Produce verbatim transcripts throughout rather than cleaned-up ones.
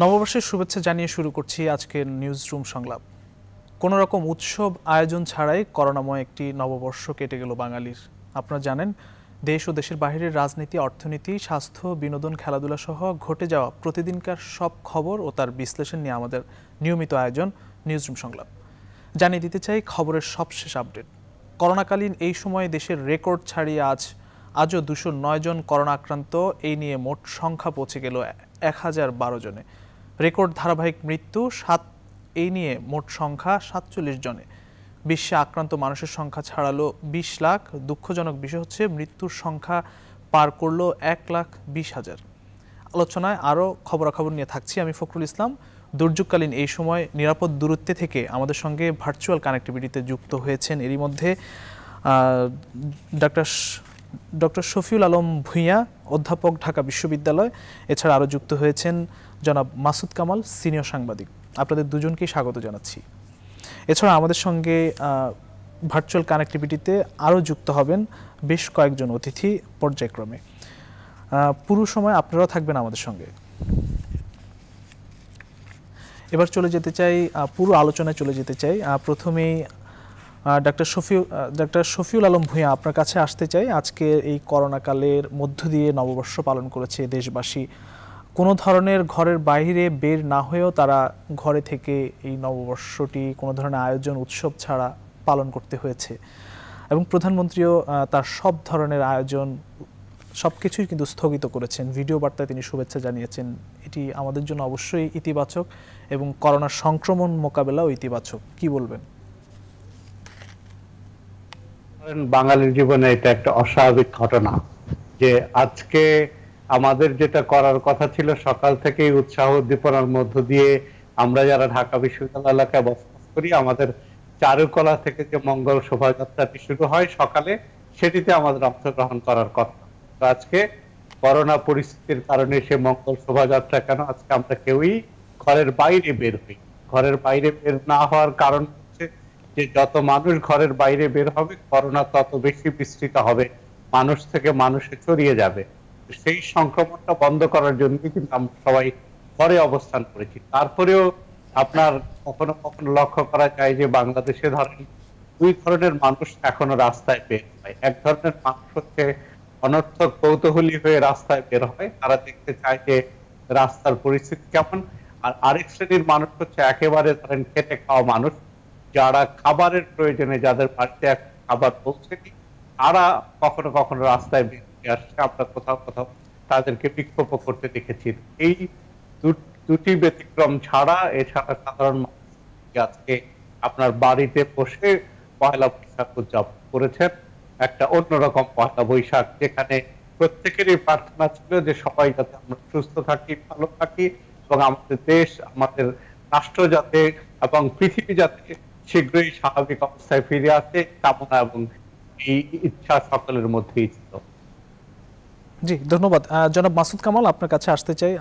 নববর্ষের শুভেচ্ছা জানিয়ে শুরু করছি আজকের নিউজ রুম সংলাপ। কোনো রকম উৎসব আয়োজন ছাড়াই করোনাময় একটি নববর্ষ কেটে গেল বাঙালির। আপনারা জানেন, দেশ ও দেশের বাইরের রাজনীতি, অর্থনীতি, স্বাস্থ্য, বিনোদন, খেলাধুলা সহ ঘটে যাওয়া প্রতিদিনকার সব খবর ও তার বিশ্লেষণ নিয়ে আমাদের নিয়মিত আয়োজন নিউজরুম সংলাপ। জানিয়ে দিতে চাই খবরের সবশেষ আপডেট। করোনাকালীন এই সময়ে দেশের রেকর্ড ছাড়িয়ে আজ আজও দুশো নয় জন করোনা আক্রান্ত, এই নিয়ে মোট সংখ্যা পৌঁছে গেল এক হাজার বারো জনে। রেকর্ড ধারাবাহিক মৃত্যু সাত, এই নিয়ে মোট সংখ্যা সাতচল্লিশ জনে। বিশ্বে আক্রান্ত মানুষের সংখ্যা ছাড়ালো বিশ লাখ। দুঃখজনক বিষয় হচ্ছে মৃত্যুর সংখ্যা পার করলো এক লাখ বিশ হাজার। আলোচনায় আরও খবরাখবর নিয়ে থাকছি আমি ফখরুল ইসলাম। দুর্যোগকালীন এই সময় নিরাপদ দূরত্বে থেকে আমাদের সঙ্গে ভার্চুয়াল কানেক্টিভিটিতে যুক্ত হয়েছেন এরই মধ্যে ডাক্তার ডক্টর শফিউল আলম ভূঁইয়া, অধ্যাপক, ঢাকা বিশ্ববিদ্যালয়। এছাড়া আরও যুক্ত হয়েছেন জনাব মাসুদ কামাল, সিনিয়র সাংবাদিক। আপনাদের দুজনকেই স্বাগত জানাচ্ছি। এছাড়া আমাদের সঙ্গে ভার্চুয়াল কানেক্টিভিটিতে আরও যুক্ত হবেন বেশ কয়েকজন অতিথি পর্যায়ক্রমে। পুরো সময় আপনারাও থাকবেন আমাদের সঙ্গে। এবার চলে যেতে চাই, পুরো আলোচনায় চলে যেতে চাই। প্রথমেই ডাক্তার শফিউ ডাক্তার শফিউল আলম ভূঁইয়া, আপনার কাছে আসতে চাই। আজকে এই করোনাকালের মধ্য দিয়ে নববর্ষ পালন করেছে দেশবাসী। কোনো ধরনের ঘরের বাইরে বের না হয়েও তারা ঘরে থেকে এই নববর্ষটি কোনো ধরনের আয়োজন, উৎসব ছাড়া পালন করতে হয়েছে, এবং প্রধানমন্ত্রীও তার সব ধরনের আয়োজন, সব কিছুই কিন্তু স্থগিত করেছেন। ভিডিও বার্তায় তিনি শুভেচ্ছা জানিয়েছেন। এটি আমাদের জন্য অবশ্যই ইতিবাচক, এবং করোনা সংক্রমণ মোকাবেলাও ইতিবাচক। কি বলবেন? বাঙালির জীবনে এটা একটা অস্বাভাবিক ঘটনা যে আজকে আমাদের যেটা করার কথা ছিল, সকাল থেকেই উৎসাহ উদ্দীপনার মধ্য দিয়ে আমরা যারা ঢাকা বিশ্ববিদ্যালয় এলাকায় বসবাস করি, আমাদের চারুকলা থেকে যে মঙ্গল শোভাযাত্রাটি শুরু হয় সকালে, সেটিতে আমাদের অংশগ্রহণ করার কথা। আজকে করোনা পরিস্থিতির কারণে সে মঙ্গল শোভাযাত্রা কেন, আজকে আমরা কেউই ঘরের বাইরে বের হই। ঘরের বাইরে বের না হওয়ার কারণ হচ্ছে যে যত মানুষ ঘরের বাইরে বের হবে, করোনা তত বেশি বিস্তৃত হবে, মানুষ থেকে মানুষে ছড়িয়ে যাবে। সেই সংক্রমণটা বন্ধ করার জন্য কিন্তু আমরা সবাই ঘরে অবস্থান করেছি। তারপরেও আপনার কখনো কখনো লক্ষ্য করা যায় যে বাংলাদেশে ধরেন দুই ধরনের মানুষ এখনো রাস্তায় বের হয়। এক ধরনের মানুষ হচ্ছে অনর্থক কৌতূহলী হয়ে রাস্তায় বের হয়, তারা দেখতে চায় যে রাস্তার পরিস্থিতি কেমন। আর আরেক শ্রেণীর মানুষ হচ্ছে একেবারে ধরেন খেটে খাওয়া মানুষ, যারা খাবারের প্রয়োজনে, যাদের বাড়িতে খাবার পৌঁছেনি, তারা কখনো কখনো রাস্তায় বের আমরা কোথাও কোথাও তাদেরকে বিক্ষোভ করতে দেখেছি। এই দুটি ব্যতিক্রম ছাড়া এছাড়া সাধারণ মানুষ আজকে আপনার বাড়িতে বসে পয়লা বৈশাখ উদযাপন করেছেন। একটা অন্যরকম পয়লা বৈশাখ, যেখানে প্রত্যেকেরই প্রার্থনা ছিল যে সবাই যাতে আমরা সুস্থ থাকি, ভালো থাকি, এবং আমাদের দেশ, আমাদের রাষ্ট্র যাতে এবং পৃথিবী যাতে শীঘ্রই স্বাভাবিক অবস্থায় ফিরে আসে, কামনা এবং এই ইচ্ছা সকলের মধ্যেই ছিল। জি, ধন্যবাদ। জনাব মাসুদ কামাল, আপনার কাছে আসতে চাই।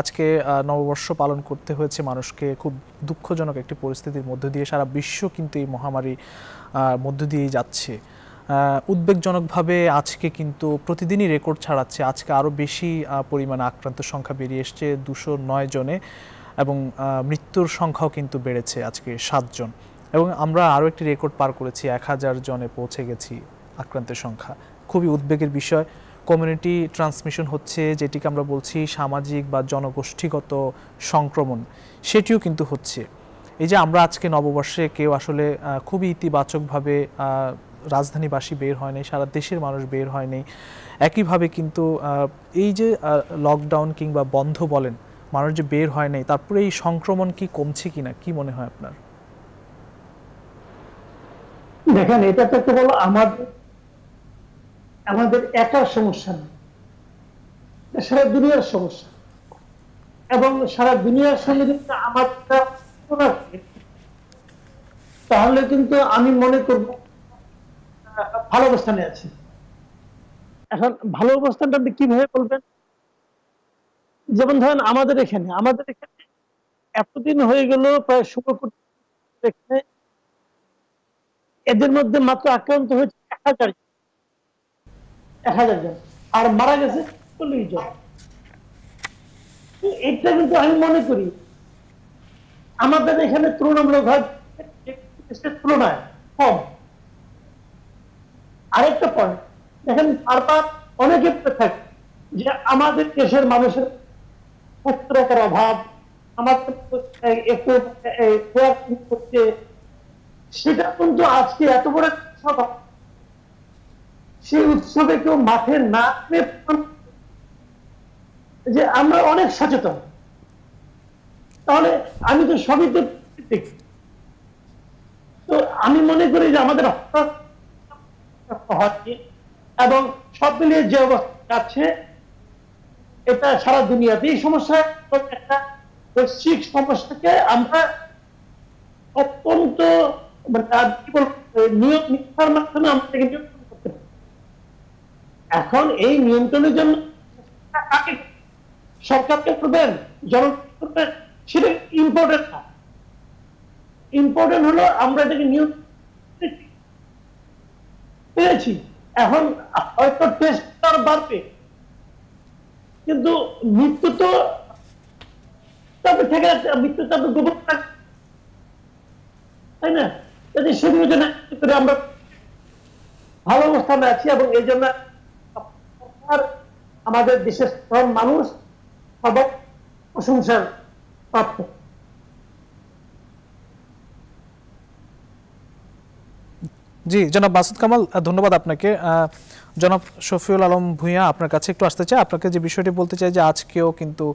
আজকে নববর্ষ পালন করতে হয়েছে মানুষকে, খুব দুঃখজনক একটি পরিস্থিতির মধ্য দিয়ে। সারা বিশ্ব কিন্তু এই মহামারীর মধ্য দিয়েই যাচ্ছে। উদ্বেগজনকভাবে আজকে কিন্তু প্রতিদিনই রেকর্ড ছাড়াচ্ছে। আজকে আরও বেশি পরিমাণে আক্রান্ত সংখ্যা বেরিয়ে এসছে দুশো নয় জনে, এবং মৃত্যুর সংখ্যাও কিন্তু বেড়েছে আজকে সাতজন, এবং আমরা আরও একটি রেকর্ড পার করেছি, এক হাজার জনে পৌঁছে গেছি আক্রান্তের সংখ্যা। খুবই উদ্বেগের বিষয়। কমিউনিটি ট্রান্সমিশন হচ্ছে, যেটিকে আমরা বলছি সামাজিক বা জনগোষ্ঠীগত সংক্রমণ, সেটিও কিন্তু হচ্ছে। এই যে আমরা আজকে নববর্ষে কেউ আসলে খুবই ইতিবাচকভাবে, রাজধানীবাসী বের হয় নাই, সারা দেশের মানুষ বের হয় নাই। একইভাবে কিন্তু এই যে লকডাউন কিংবা বন্ধ বলেন, মানুষ যে বের হয় নাই, তারপরে এই সংক্রমণ কি কমছে কিনা, কি মনে হয় আপনার? দেখেন, এটা তো কেবল আমাদের আমাদের একার সমস্যা না, সারা দুনিয়ার সমস্যা। এবং সারা দুনিয়ার সঙ্গে যদি আমাদের, তাহলে কিন্তু আমি মনে করব ভালো অবস্থানে আছি। এখন ভালো অবস্থানটা কিভাবে বলবেন? যেমন ধরেন আমাদের এখানে আমাদের এখানে এতদিন হয়ে গেল প্রায় ষোলো কোটি, এখানে এদের মধ্যে মাত্র আক্রান্ত হয়েছে এক হাজার এক হাজার জন, আর মারা গেছে চল্লিশ জন। এটা কিন্তু আমি মনে করি আমাদের এখানে তুলনামূলকভাবে তুলনায় কম। আরেকটা পয়েন্ট দেখেন, তারপর অনেকে থাকে যে আমাদের দেশের মানুষের পুস্তকের অভাব, আমাদের একটু করতে সেটা কিন্তু আজকে এত বড় উৎসব, সেই উৎসবে কেউ মাঠে না যে আমরা অনেক সচেতন। তাহলে আমি তো সবই দেখি, তো আমি মনে করি যে আমাদের এবং সব মিলিয়ে যে অবস্থা যাচ্ছে এটা সারা দুনিয়াতে এই সমস্যা, একটা বৈশ্বিক সমস্যাকে আমরা অত্যন্ত নিয়ম নিষ্ঠার মাধ্যমে আমরা নিয়ন্ত্রণ করতে পারি। এখন এই নিয়ন্ত্রণের জন্য সরকারকে করবেন, জনগণ করবেন, সেটা ইম্পর্টেন্ট না। ইম্পর্টেন্ট হলো আমরা এটাকে নিয়ন্ত্রণ পেরেছি। এখন হয়তো টেস্ট বাড়বে কিন্তু মৃত্যু তো থেকে যাচ্ছে, মৃত্যু তো গোপন থাকে তাই না, যাতে শরীরের জন্য আমরা ভালো অবস্থানে আছি। এবং এই জন্য আমাদের দেশের সব মানুষ সবাই প্রশংসার প্রাপ্ত। জি জনাব মাসুদ কামাল, ধন্যবাদ আপনাকে। জনাব শফিউল আলম ভূঁইয়া, আপনার কাছে একটু আসতে চাই। আপনাকে যে বিষয়টি বলতে চাই যে আজকেও কিন্তু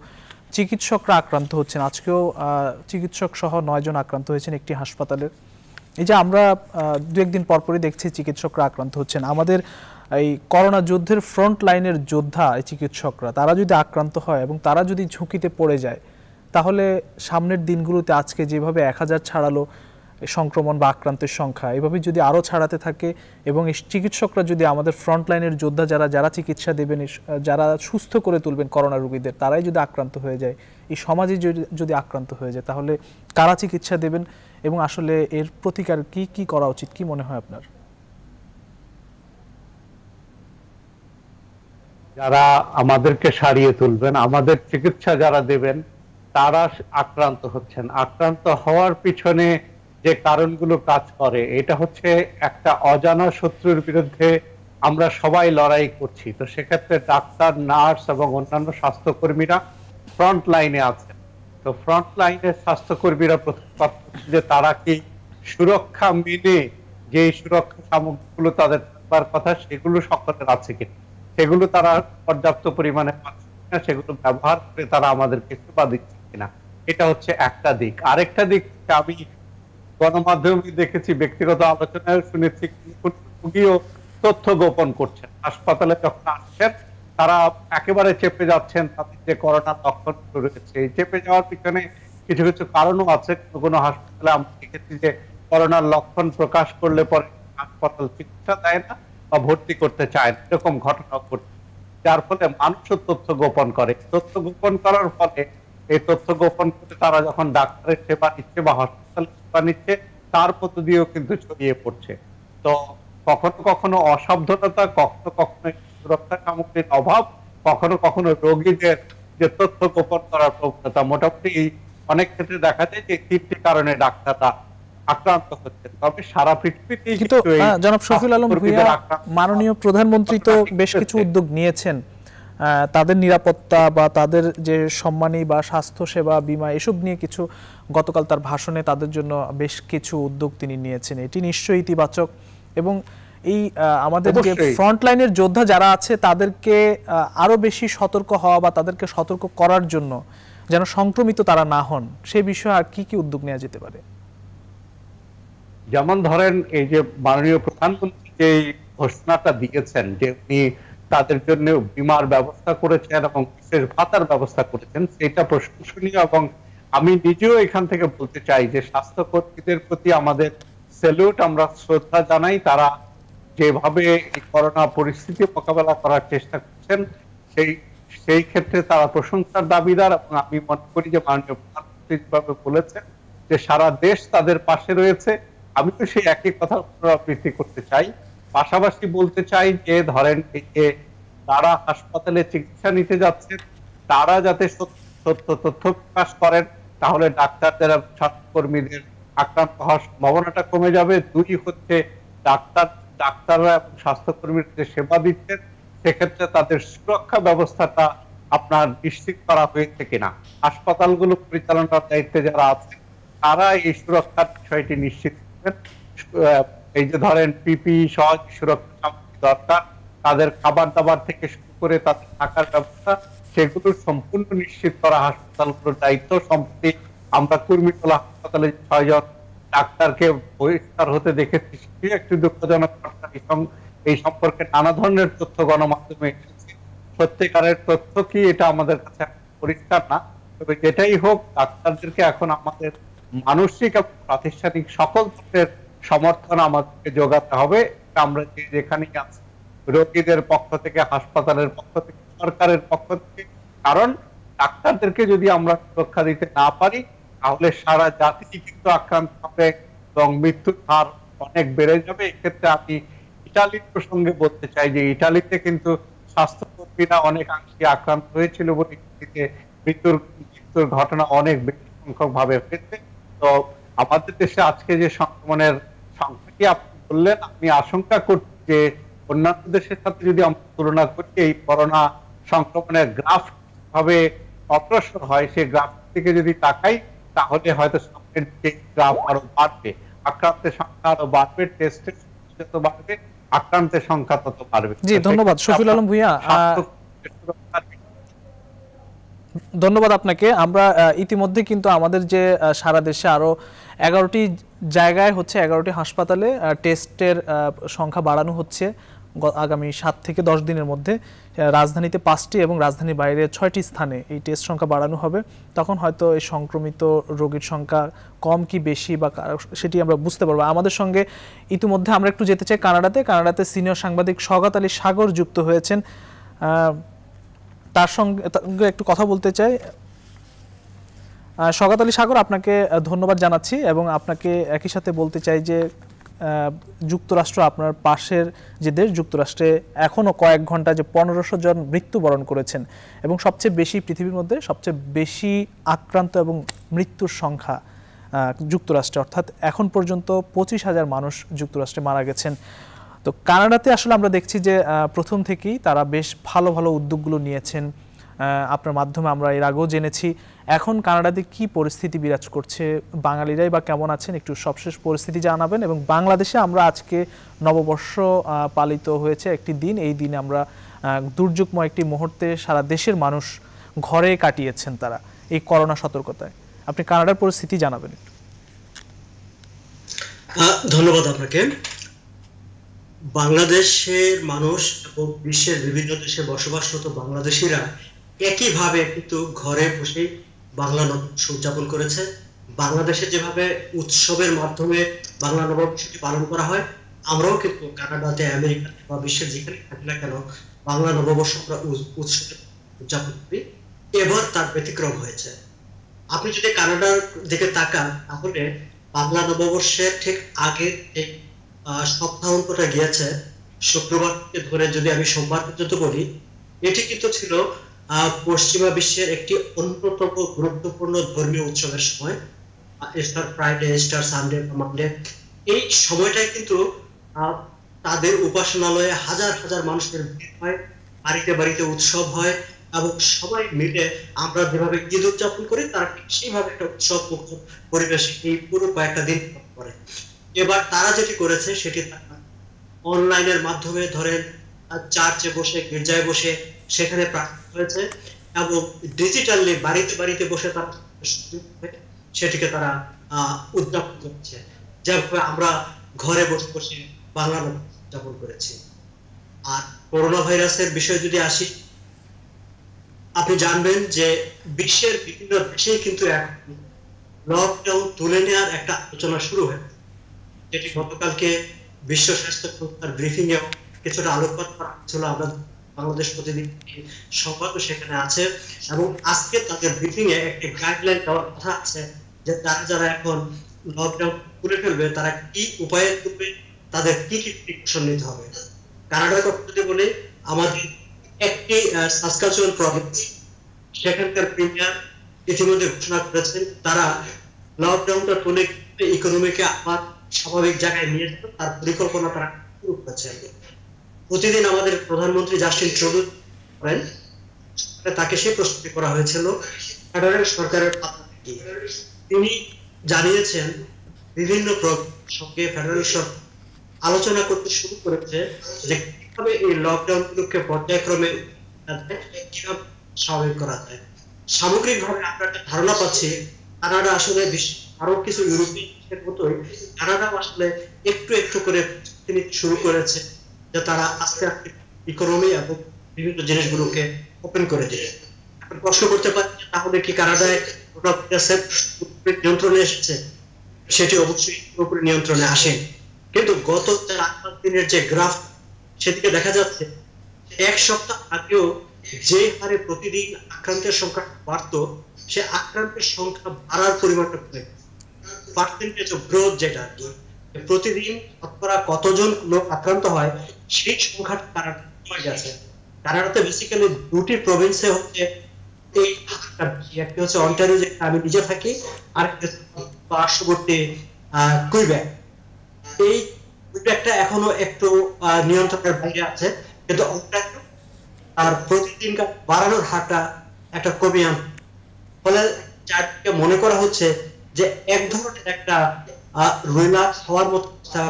চিকিৎসকরা আক্রান্ত হচ্ছেন, আজকেও চিকিৎসক সহ নয় জন আক্রান্ত হয়েছেন একটি হাসপাতালের। এই যে আমরা দু একদিন পরপরই দেখছি চিকিৎসকরা আক্রান্ত হচ্ছেন, আমাদের এই করোনা যুদ্ধের ফ্রন্ট লাইনের যোদ্ধা এই চিকিৎসকরা, তারা যদি আক্রান্ত হয় এবং তারা যদি ঝুঁকিতে পড়ে যায় তাহলে সামনের দিনগুলোতে আজকে যেভাবে এক হাজার ছাড়ালো সংক্রমণ বা আক্রান্তের সংখ্যা, এভাবে যদি আরও ছাড়াতে থাকে এবং এই চিকিৎসকরা যদি আমাদের ফ্রন্টলাইনের যোদ্ধা যারা যারা চিকিৎসা দেবেন, যারা সুস্থ করে তুলবেন করোনা রোগীদের, তারাই যদি আক্রান্ত হয়ে যায়, এই সমাজে যদি আক্রান্ত হয়ে যায় তাহলে কারা চিকিৎসা দেবেন এবং আসলে এর প্রতিকার কি কি করা উচিত, কি মনে হয় আপনার? যারা আমাদেরকে সারিয়ে তুলবেন, আমাদের চিকিৎসা যারা দেবেন তারা আক্রান্ত হচ্ছেন। আক্রান্ত হওয়ার পিছনে যে কারণগুলো কাজ করে এটা হচ্ছে একটা অজানা শত্রুর বিরুদ্ধে আমরা সবাই লড়াই করছি। তো সেক্ষেত্রে ডাক্তার, নার্স এবং অন্যান্য স্বাস্থ্যকর্মীরা ফ্রন্ট লাইনে আছেন। তো ফ্রন্ট লাইনের স্বাস্থ্যকর্মীরা যে তারা কি সুরক্ষা মেনে যে সুরক্ষা সামগ্রীগুলো তাদের কথা সেগুলো সকলের আছে কিনা, সেগুলো তারা পর্যাপ্ত পরিমাণে পাচ্ছে কিনা, সেগুলো ব্যবহার করে তারা আমাদেরকে সেবা দিচ্ছে কিনা, এটা হচ্ছে একটা দিক। আরেকটা দিক আমি গণমাধ্যমে দেখেছি, ব্যক্তিগত আলোচনায় শুনেছি রোগীও তথ্য গোপন করছেন। হাসপাতালে যখন আসছেন তারা একেবারে চেপে যাচ্ছেন, তাদের যে করোনার লক্ষণ রয়েছে এই চেপে যাওয়ার পিছনে কিছু কিছু কারণও আছে। কোনো কোনো হাসপাতালে আমরা দেখেছি যে করোনার লক্ষণ প্রকাশ করলে পরে হাসপাতাল চিকিৎসা দেয় না বা ভর্তি করতে চায় না, এরকম ঘটনা ঘটছে, যার ফলে মানুষও তথ্য গোপন করে। তথ্য গোপন করার ফলে এই তথ্য গোপন করে তারা যখন ডাক্তারের সেবা নিচ্ছে বা হাসপাতালের সেবা নিচ্ছে তার মধ্য দিয়েও কিন্তু ছড়িয়ে পড়ছে। তো কখনো কখনো অসাবধানতা, কখনো কখনো সুরক্ষা সামগ্রীর অভাব, কখনো কখনো রোগীদের যে তথ্য গোপন করার প্রবণতা, মোটামুটি অনেক ক্ষেত্রে দেখা যায় যে তিনটি কারণে ডাক্তাররা আক্রান্ত হচ্ছেন। তবে সারা পৃথিবীতে কিন্তু জনাব শফিউল আলম ভূঁইয়া, মাননীয় প্রধানমন্ত্রী তো বেশ কিছু উদ্যোগ নিয়েছেন তাদের নিরাপত্তা বা তাদের যে সম্মানী বা স্বাস্থ্য সেবা বিমা, এসব নিয়ে কিছু গতকাল তার ভাষণে তাদের জন্য বেশ কিছু উদ্যোগ তিনি নিয়েছেন, এটি নিশ্চয়ই ইতিবাচক। এবং এই আমাদের যে ফ্রন্টলাইনের যোদ্ধা যারা আছে তাদেরকে আরও বেশি সতর্ক হওয়া বা তাদেরকে সতর্ক করার জন্য যেন সংক্রমিত তারা না হন, সে বিষয়ে আর কি কি উদ্যোগ নেওয়া যেতে পারে? যেমন ধরেন এই যে মাননীয় প্রধানমন্ত্রী যে ঘোষণাটা দিয়েছেন যে উনি তাদের জন্য বিমার ব্যবস্থা করেছেন এবং বিশেষ ভাতার ব্যবস্থা করেছেন, সেটা প্রশংসনীয়। এবং আমি নিজেও এখান থেকে বলতে চাই যে স্বাস্থ্যকর্মীদের প্রতি আমাদের স্যালুট, আমরা শ্রদ্ধা জানাই। তারা যেভাবে এই করোনা পরিস্থিতি মোকাবেলা করার চেষ্টা করছেন সেই সেই ক্ষেত্রে তারা প্রশংসার দাবিদার। এবং আমি মনে করি যে মাননীয় প্রধানমন্ত্রী যেভাবে বলেছেন যে সারা দেশ তাদের পাশে রয়েছে, আমি তো সেই একই কথা পুনরাবৃত্তি করতে চাই। পাশাপাশি বলতে চাই যে ধরেন এই যে তারা হাসপাতালে চিকিৎসা নিতে যাচ্ছেন, তারা যাতে সত্যি তথ্য প্রকাশ করেন তাহলে ডাক্তারদের স্বাস্থ্যকর্মীদের আক্রান্ত হওয়ার সম্ভাবনাটা কমে যাবে। দুই হচ্ছে ডাক্তার ডাক্তাররা স্বাস্থ্যকর্মীদের সেবা দিচ্ছেন সেক্ষেত্রে তাদের সুরক্ষা ব্যবস্থাটা আপনার নিশ্চিত করা হয়েছে কিনা, হাসপাতালগুলো পরিচালনার দায়িত্বে যারা আছে তারা এই সুরক্ষার বিষয়টি নিশ্চিত করেন। এই যে ধরেন পিপিই সহ সুরক্ষা সামগ্রী দরকার, তাদের খাবার দাবার থেকে শুরু করে তাদের থাকার ব্যবস্থা সেগুলো সম্পূর্ণ নিশ্চিত করা হাসপাতালগুলোর দায়িত্ব। সম্প্রতি আমরা কুর্মিটোলা হাসপাতালে ছয় জন ডাক্তারকে বহিষ্কার হতে দেখেছি, সেটিও একটি দুঃখজনক ঘটনা। এই সম্পর্কে নানা ধরনের তথ্য গণমাধ্যমে এসেছে, সত্যিকারের তথ্য কি এটা আমাদের কাছে পরিষ্কার না। তবে যেটাই হোক ডাক্তারদেরকে এখন আমাদের মানসিক এবং প্রাতিষ্ঠানিক সকল ধরনের সমর্থন আমাদেরকে যোগাতে হবে। আমরা যে যেখানেই আছি রোগীদের পক্ষ থেকে, হাসপাতালের পক্ষ থেকে, সরকারের পক্ষ থেকে, কারণ ডাক্তারদেরকে যদি আমরা সুরক্ষা দিতে না পারি তাহলে সারা জাতি কিন্তু আক্রান্ত হবে এবং মৃত্যুর হার অনেক বেড়ে যাবে। এক্ষেত্রে আমি ইটালির প্রসঙ্গে বলতে চাই যে ইটালিতে কিন্তু স্বাস্থ্যকর্মীরা অনেকাংশে আক্রান্ত হয়েছিল বলে ইটালিতে মৃত্যুর মৃত্যুর ঘটনা অনেক বেশি সংখ্যক ভাবে হয়েছে। তো আমাদের দেশে আজকে যে সংক্রমণের সংখ্যাটি আপনি বললেন, আমি আশঙ্কা করছি যে অন্যান্য দেশের সাথে যদি আমরা তুলনা করি এই করোনা সংক্রমণের গ্রাফ ভাবে অগ্রসর হয় সেই গ্রাফ থেকে যদি তাকাই তাহলে হয়তো সামনের দিকে গ্রাফ আরো বাড়বে, আক্রান্তের সংখ্যা আরো বাড়বে, টেস্টের সংখ্যা যত বাড়বে আক্রান্তের সংখ্যা তত বাড়বে। জি ধন্যবাদ শফিউল আলম ভূঁইয়া, ধন্যবাদ আপনাকে। আমরা ইতিমধ্যে কিন্তু আমাদের যে সারা দেশে আরো এগারোটি জায়গায় হচ্ছে এগারোটি হাসপাতালে টেস্টের সংখ্যা বাড়ানো হচ্ছে আগামী সাত থেকে দশ দিনের মধ্যে। রাজধানীতে পাঁচটি এবং রাজধানীর বাইরে ছয়টি স্থানে এই টেস্ট সংখ্যা বাড়ানো হবে, তখন হয়তো এই সংক্রমিত রোগীর সংখ্যা কম কি বেশি বা সেটি আমরা বুঝতে পারবো। আমাদের সঙ্গে ইতিমধ্যে আমরা একটু যেতে চাই কানাডাতে, কানাডাতে সিনিয়র সাংবাদিক সওগাত আলী সাগর যুক্ত হয়েছেন, তার সঙ্গে একটু কথা বলতে চাই। সওগাত আলী সাগর আপনাকে ধন্যবাদ জানাচ্ছি এবং আপনাকে একই সাথে বলতে চাই যে যুক্তরাষ্ট্র আপনার পাশের যে দেশ, যুক্তরাষ্ট্রে এখনও কয়েক ঘন্টা যে পনেরোশো জন মৃত্যুবরণ করেছেন এবং সবচেয়ে বেশি পৃথিবীর মধ্যে সবচেয়ে বেশি আক্রান্ত এবং মৃত্যুর সংখ্যা যুক্তরাষ্ট্রে, অর্থাৎ এখন পর্যন্ত পঁচিশ হাজার মানুষ যুক্তরাষ্ট্রে মারা গেছেন। তো কানাডাতে আসলে আমরা দেখছি যে প্রথম থেকেই তারা বেশ ভালো ভালো উদ্যোগগুলো নিয়েছেন, আপনার মাধ্যমে আমরা এর আগেও জেনেছি। এখন কানাডাতে কি পরিস্থিতি বিরাজ করছে, বাঙালিরাই বা কেমন আছেন, একটু সবশেষ পরিস্থিতি জানাবেন। এবং বাংলাদেশে আমরা আজকে নববর্ষ পালিত হয়েছে একটি দিন, এই দিনে আমরা দুর্যোগময় একটি মুহূর্তে সারা দেশের মানুষ ঘরে কাটিয়েছেন তারা এই করোনা সতর্কতায়, আপনি কানাডার পরিস্থিতি জানাবেন একটু। ধন্যবাদ আপনাকে। বাংলাদেশের মানুষ এবং বিশ্বের বিভিন্ন দেশে বসবাসরত বাংলাদেশিরা একইভাবে কিন্তু ঘরে বসে বাংলা নববর্ষ উদযাপন করেছে। বাংলাদেশে যেভাবে উৎসবের মাধ্যমে বাংলা নববর্ষটি পালন করা হয়, আমরাও কিন্তু কানাডাতে, আমেরিকাতে বা বিশ্বের যেখানে থাকি না কেন বাংলা নববর্ষ আমরা উৎসবে উদযাপন করি। এবার তার ব্যতিক্রম হয়েছে। আপনি যদি কানাডার দিকে তাকান তাহলে বাংলা নববর্ষের ঠিক আগে যে সপ্তাহান্তটা গিয়েছে, শুক্রবারকে ধরে যদি আমি সোমবার পর্যন্ত বলি, এটি কিন্তু ছিল পশ্চিমা বিশ্বের একটি অন্যতম গুরুত্বপূর্ণ ধর্মীয় উৎসবের সময়। Easter Friday, Easter Sunday, Monday, এই সময়টায় কিন্তু তাদের উপাসনালয়ে হাজার হাজার মানুষের ভিড় হয়, বাড়িতে বাড়িতে উৎসব হয় এবং সবাই মিলে আমরা যেভাবে ঈদ উদযাপন করি তারা সেইভাবে একটা উৎসব পরিবেশে এই পুরো কয়েকটা দিন করে। এবার তারা যেটি করেছে সেটি তারা অনলাইনের মাধ্যমে, ধরেন চার্চে বসে, গির্জায় বসে সেখানে প্রার্থনা করেছে এবং ডিজিটালি বাড়িতে বাড়িতে বসে তারা সেটিকে তারা উদযাপন করছে, যারফলে আমরা ঘরে বসে বসে বাংলা নববর্ষ উদযাপন করেছি। আর করোনা ভাইরাসের বিষয়ে যদি আসি, আপনি জানবেন যে বিশ্বের বিভিন্ন দেশে কিন্তু এখন লকডাউন তুলে নেওয়ার একটা আলোচনা শুরু হয়েছে, যেটি গতকালকে বিশ্ব স্বাস্থ্য সংস্থার ব্রিফিং এ কিছুটা আলোকপাত করা হয়েছিল। আমরা বাংলাদেশ প্রতিদিন সংবাদও সেখানে আছে এবং আজকে তাদের ব্রিফিং এ একটা গাইডলাইন দেওয়ার কথা আছে যে তারা যারা এখন লকডাউন করে ফেলবে তারা কি উপায়ে করবে, তাদের কি কি প্রিকশন নিতে হবে। কানাডার কথা যদি বলি, আমাদের একটি সাসকাচুয়ান প্রভিন্স, সেখানকার প্রিমিয়ার ইতিমধ্যে ঘোষণা করেছেন তারা লকডাউনটা তুলে ইকোনমিকে আবার স্বাভাবিক জায়গায় নিয়ে যেতে তার পরিকল্পনা তারা শুরু করেছেন। প্রতিদিন আমাদের প্রধানমন্ত্রী জাস্টিন ট্রুডো করেন তাকে সেই প্রশ্নটি করা হয়েছিল সরকারের পাতা কি, তিনি জানিয়েছেন বিভিন্ন সঙ্গে ফেডারেল সরকার আলোচনা করতে শুরু করেছে যে কিভাবে এই লকডাউনগুলোকে পর্যায়ক্রমে কিভাবে স্বাভাবিক করা যায়। সামগ্রিকভাবে আমরা একটা ধারণা পাচ্ছি কানাডা আসলে আরো কিছু ইউরোপীয় মতোই কানাডা আসলে একটু একটু করে তিনি শুরু করেছে যে তারা আস্তে আস্তে ইকোনমি এবং বিভিন্ন জিনিসগুলোকে ওপেন করে দেবে। প্রশ্ন করতে পারছি তাহলে কি কানাডায় নিয়ন্ত্রণে এসেছে? সেটি অবশ্যই পুরোপুরি নিয়ন্ত্রণে আসে, কিন্তু গত চার পাঁচ দিনের যে গ্রাফ সেদিকে দেখা যাচ্ছে এক সপ্তাহ আগেও যে হারে প্রতিদিন আক্রান্তের সংখ্যা বাড়তো সে আক্রান্তের সংখ্যা বাড়ার পরিমাণটা কমে গেছে। পার্সেন্টেজ অফ গ্রোথ যেটা প্রতিদিন আপনারা কতজন লোক আক্রান্ত হয় সেই সংখ্যাটা তারা কমে গেছে। কানাডাতে বেসিক্যালি দুটি প্রভিন্সে হচ্ছে এই একটি হচ্ছে অন্টারিও যেটা আমি নিজে থাকি আর পার্শ্ববর্তী আহ কুইবেক। এই কুইবেকটা এখনো একটু নিয়ন্ত্রণের বাইরে আছে, কিন্তু অন্টারিও আর প্রতিদিনকার বাড়ানোর হারটা একটা কমিয়ে আন ফলে চারটিকে মনে করা হচ্ছে যে এক ধরনের একটা রিল্যাক্স হওয়ার মতো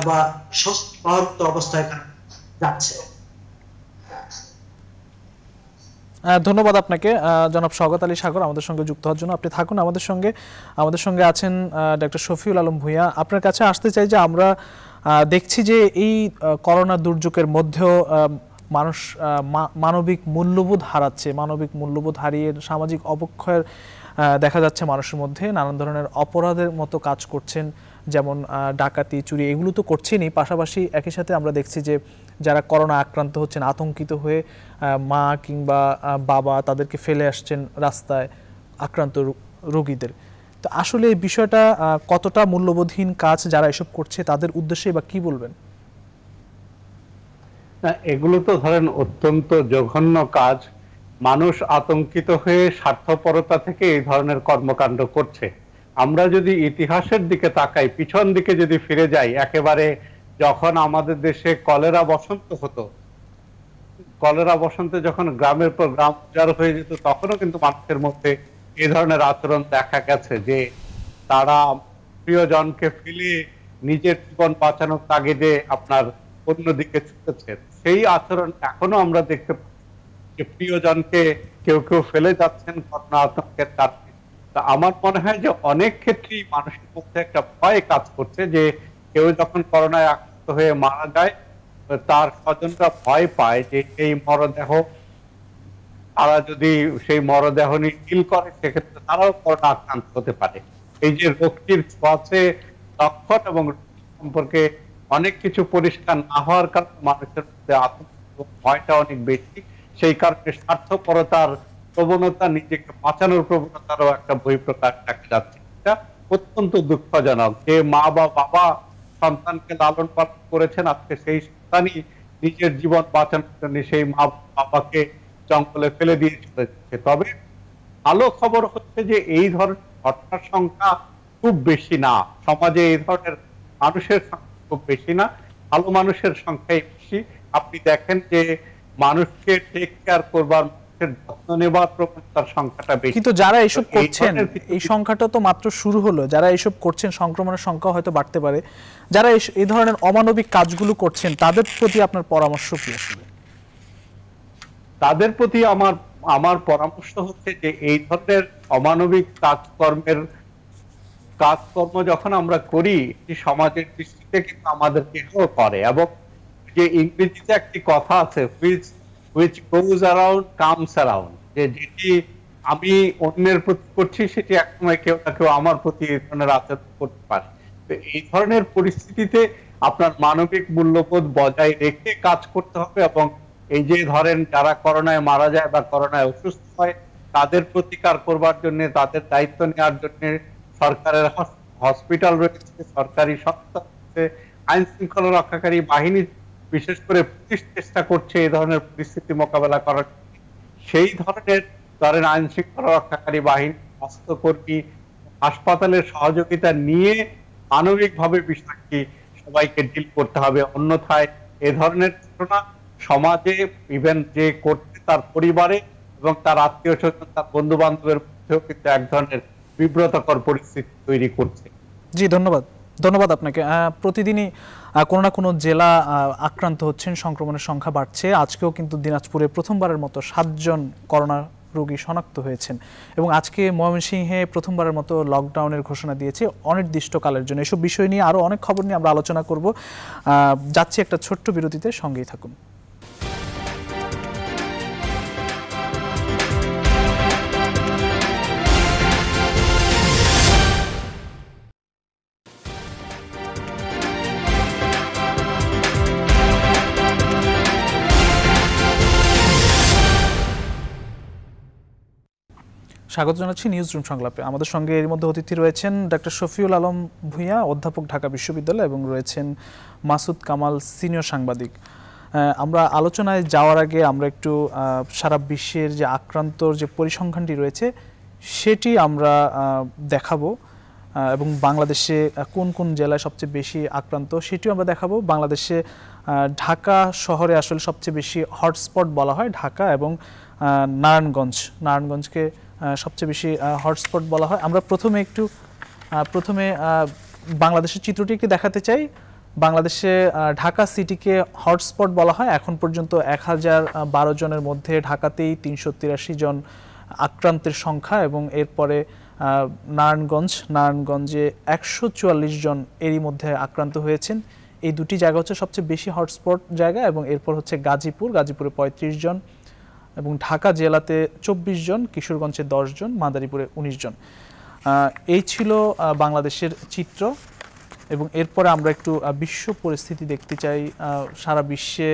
বা স্বস্তি পাওয়ার মতো অবস্থায় যাচ্ছে। ধন্যবাদ আপনাকে জনাব স্বাগত আলী সাগর আমাদের সঙ্গে যুক্ত হওয়ার জন্য। আপনি থাকুন আমাদের সঙ্গে। আমাদের সঙ্গে আছেন ডাক্তার শফিউল আলম ভূঁইয়া। আপনার কাছে আসতে চাই যে আমরা দেখছি যে এই করোনা দুর্যোগের মধ্যেও মানুষ মানবিক মূল্যবোধ হারাচ্ছে, মানবিক মূল্যবোধ হারিয়ে সামাজিক অবক্ষয়ের দেখা যাচ্ছে মানুষের মধ্যে, নানান ধরনের অপরাধের মতো কাজ করছেন, যেমন ডাকাতি চুরি এগুলো তো করছেনই, পাশাপাশি একই সাথে আমরা দেখছি যে যারা করোনা আক্রান্ত হচ্ছেন আতঙ্কিত হয়ে মা কিংবা বাবা তাদেরকে ফেলে আসছেন রাস্তায় আক্রান্ত রোগীদের। তো আসলে এই বিষয়টা কতটা মূল্যবোধহীন কাজ যারা এসব করছে তাদের উদ্দেশ্যে বা কি বলবেন? না, এগুলো তো ধরেন অত্যন্ত জঘন্য কাজ। মানুষ আতঙ্কিত হয়ে স্বার্থপরতা থেকে এই ধরনের কর্মকাণ্ড করছে। আমরা যদি ইতিহাসের দিকে তাকাই, পিছন দিকে যদি ফিরে যাই, একেবারে যখন আমাদের দেশে কলেরা বসন্ত হতো, কলেরা বসন্তে যখন গ্রামের পর গ্রাম উজাড় হয়ে যেত তখনও কিন্তু মানুষের মধ্যে এই ধরনের আচরণ দেখা গেছে যে তারা প্রিয়জনকে ফেলে নিজের জীবন বাঁচানোর তাগিদে আপনার অন্যদিকে ছুটেছে। সেই আচরণ এখনো আমরা দেখতে পাচ্ছি যে প্রিয়জনকে কেউ কেউ ফেলে যাচ্ছেন করোনা আতঙ্কের কারণে। তা আমার মনে হয় যে অনেক ক্ষেত্রেই মানুষের মধ্যে একটা ভয় কাজ করছে যে কেউ যখন করোনায় আক্রান্ত হয়ে মারা যায় তার স্বজনরা ভয় পায় যে এই মরদেহ তারা যদি সেই মরদেহ নিয়ে ডিল করে সেক্ষেত্রে তারাও করোনা আক্রান্ত হতে পারে। এই যে রোগটির ছোঁয়াচে লক্ষণ এবং সম্পর্কে অনেক কিছু পরিষ্কার না হওয়ার কারণে মানুষের মধ্যে আতঙ্ক ভয়টা অনেক বেশি, সেই কারণে স্বার্থপরতার প্রবণতা, নিজেকে বাঁচানোর প্রবণতারও একটা বহিঃপ্রকাশ দেখা যাচ্ছে। এটা অত্যন্ত দুঃখজনক যে মা বা বাবা সন্তানকে লালন পালন করেছেন, আজকে সেই সন্তানই নিজের জীবন বাঁচানোর জন্য সেই মা বাবাকে জঙ্গলে ফেলে দিয়ে চলে যাচ্ছে। তবে ভালো খবর হচ্ছে যে এই ধরনের ঘটনার সংখ্যা খুব বেশি না, সমাজে এই ধরনের মানুষের খুব বেশি না, ভালো মানুষের সংখ্যাই বেশি। আপনি দেখেন যে মানুষকে টেক কেয়ার করবার, যত্ন নেবার প্রবণতার সংখ্যাটা বেশি, কিন্তু যারা এসব করছেন এই সংখ্যাটা তো মাত্র শুরু হলো। যারা এসব করছেন সংক্রমণের সংখ্যা হয়তো বাড়তে পারে। যারা এই ধরনের অমানবিক কাজগুলো করছেন তাদের প্রতি আপনার পরামর্শ কি? আসলে তাদের প্রতি আমার আমার পরামর্শ হচ্ছে যে এই ধরনের অমানবিক কাজকর্মের কাজকর্ম যখন আমরা করি সমাজের দৃষ্টিতে কিন্তু আমাদেরকে হেও করে, এবং যে ইংরেজিতে একটি কথা আছে which which goes around comes around, যে যেটি আমি অন্যের প্রতি করছি সেটি একসময় কেউ না কেউ আমার প্রতি এই ধরনের আচরণ করতে পারে। তো এই ধরনের পরিস্থিতিতে আপনার মানবিক মূল্যবোধ বজায় রেখে কাজ করতে হবে, এবং এই যে ধরেন যারা করোনায় মারা যায় বা করোনায় অসুস্থ হয় তাদের প্রতিকার করবার জন্য, তাদের দায়িত্ব নেওয়ার জন্য সরকারের হসপিটাল রয়েছে, সরকারি সংস্থা রয়েছে, আইন শৃঙ্খলা রক্ষাকারী বাহিনী বিশেষ করে পুলিশ চেষ্টা করছে এই ধরনের পরিস্থিতি মোকাবেলা করার। সেই ধরনের ধরেন আইন শৃঙ্খলা রক্ষাকারী বাহিনী স্বাস্থ্যকর্মী হাসপাতালের সহযোগিতা নিয়ে মানবিকভাবে বিষয়টি সবাইকে ডিল করতে হবে, অন্যথায় এই ধরনের ঘটনা সমাজে ইভেন যে করতে তার পরিবারে এবং তার আত্মীয় স্বজন তার বন্ধু বান্ধবের মধ্যেও কিন্তু এক ধরনের বিব্রতকর পরিস্থিতি তৈরি করছে। জি ধন্যবাদ, ধন্যবাদ আপনাকে। প্রতিদিনই কোনো না কোনো জেলা আক্রান্ত হচ্ছেন, সংক্রমণের সংখ্যা বাড়ছে। আজকেও কিন্তু দিনাজপুরে প্রথমবারের মতো সাতজন করোনা রোগী শনাক্ত হয়েছেন এবং আজকে ময়মনসিংহে প্রথমবারের মতো লকডাউনের ঘোষণা দিয়েছে অনির্দিষ্টকালের জন্য। এসব বিষয় নিয়ে আরও অনেক খবর নিয়ে আমরা আলোচনা করব। যাচ্ছি একটা ছোট্ট বিরতিতে, সঙ্গেই থাকুন। স্বাগত জানাচ্ছি নিউজরুম সংলাপে। আমাদের সঙ্গে এর মধ্যে অতিথি রয়েছেন ডাক্তার শফিউল আলম ভূঁইয়া, অধ্যাপক ঢাকা বিশ্ববিদ্যালয়, এবং রয়েছেন মাসুদ কামাল, সিনিয়র সাংবাদিক। আমরা আলোচনায় যাওয়ার আগে আমরা একটু সারা বিশ্বের যে আক্রান্তর যে পরিসংখ্যানটি রয়েছে সেটি আমরা দেখাবো এবং বাংলাদেশে কোন কোন জেলায় সবচেয়ে বেশি আক্রান্ত সেটিও আমরা দেখাবো। বাংলাদেশে ঢাকা শহরে আসলে সবচেয়ে বেশি হটস্পট বলা হয়, ঢাকা এবং নারায়ণগঞ্জ, নারায়ণগঞ্জকে সবচেয়ে বেশি হটস্পট বলা হয়। আমরা প্রথমে একটু প্রথমে বাংলাদেশের চিত্রটি একটু দেখাতে চাই। বাংলাদেশে ঢাকা সিটিকে হটস্পট বলা হয়। এখন পর্যন্ত এক হাজার বারো জনের মধ্যে ঢাকাতেই তিনশো তিরাশি জন আক্রান্তের সংখ্যা, এবং এরপরে নারায়ণগঞ্জ, নারায়ণগঞ্জে একশো চুয়াল্লিশ জন এরই মধ্যে আক্রান্ত হয়েছেন। এই দুটি জায়গা হচ্ছে সবচেয়ে বেশি হটস্পট জায়গা, এবং এরপর হচ্ছে গাজীপুর, গাজীপুরে পঁয়ত্রিশ জন, এবং ঢাকা জেলাতে চব্বিশ জন, কিশোরগঞ্জে দশ জন, মাদারীপুরে উনিশ জন। এই ছিল বাংলাদেশের চিত্র। এবং এরপরে আমরা একটু বিশ্ব পরিস্থিতি দেখতে চাই। সারা বিশ্বে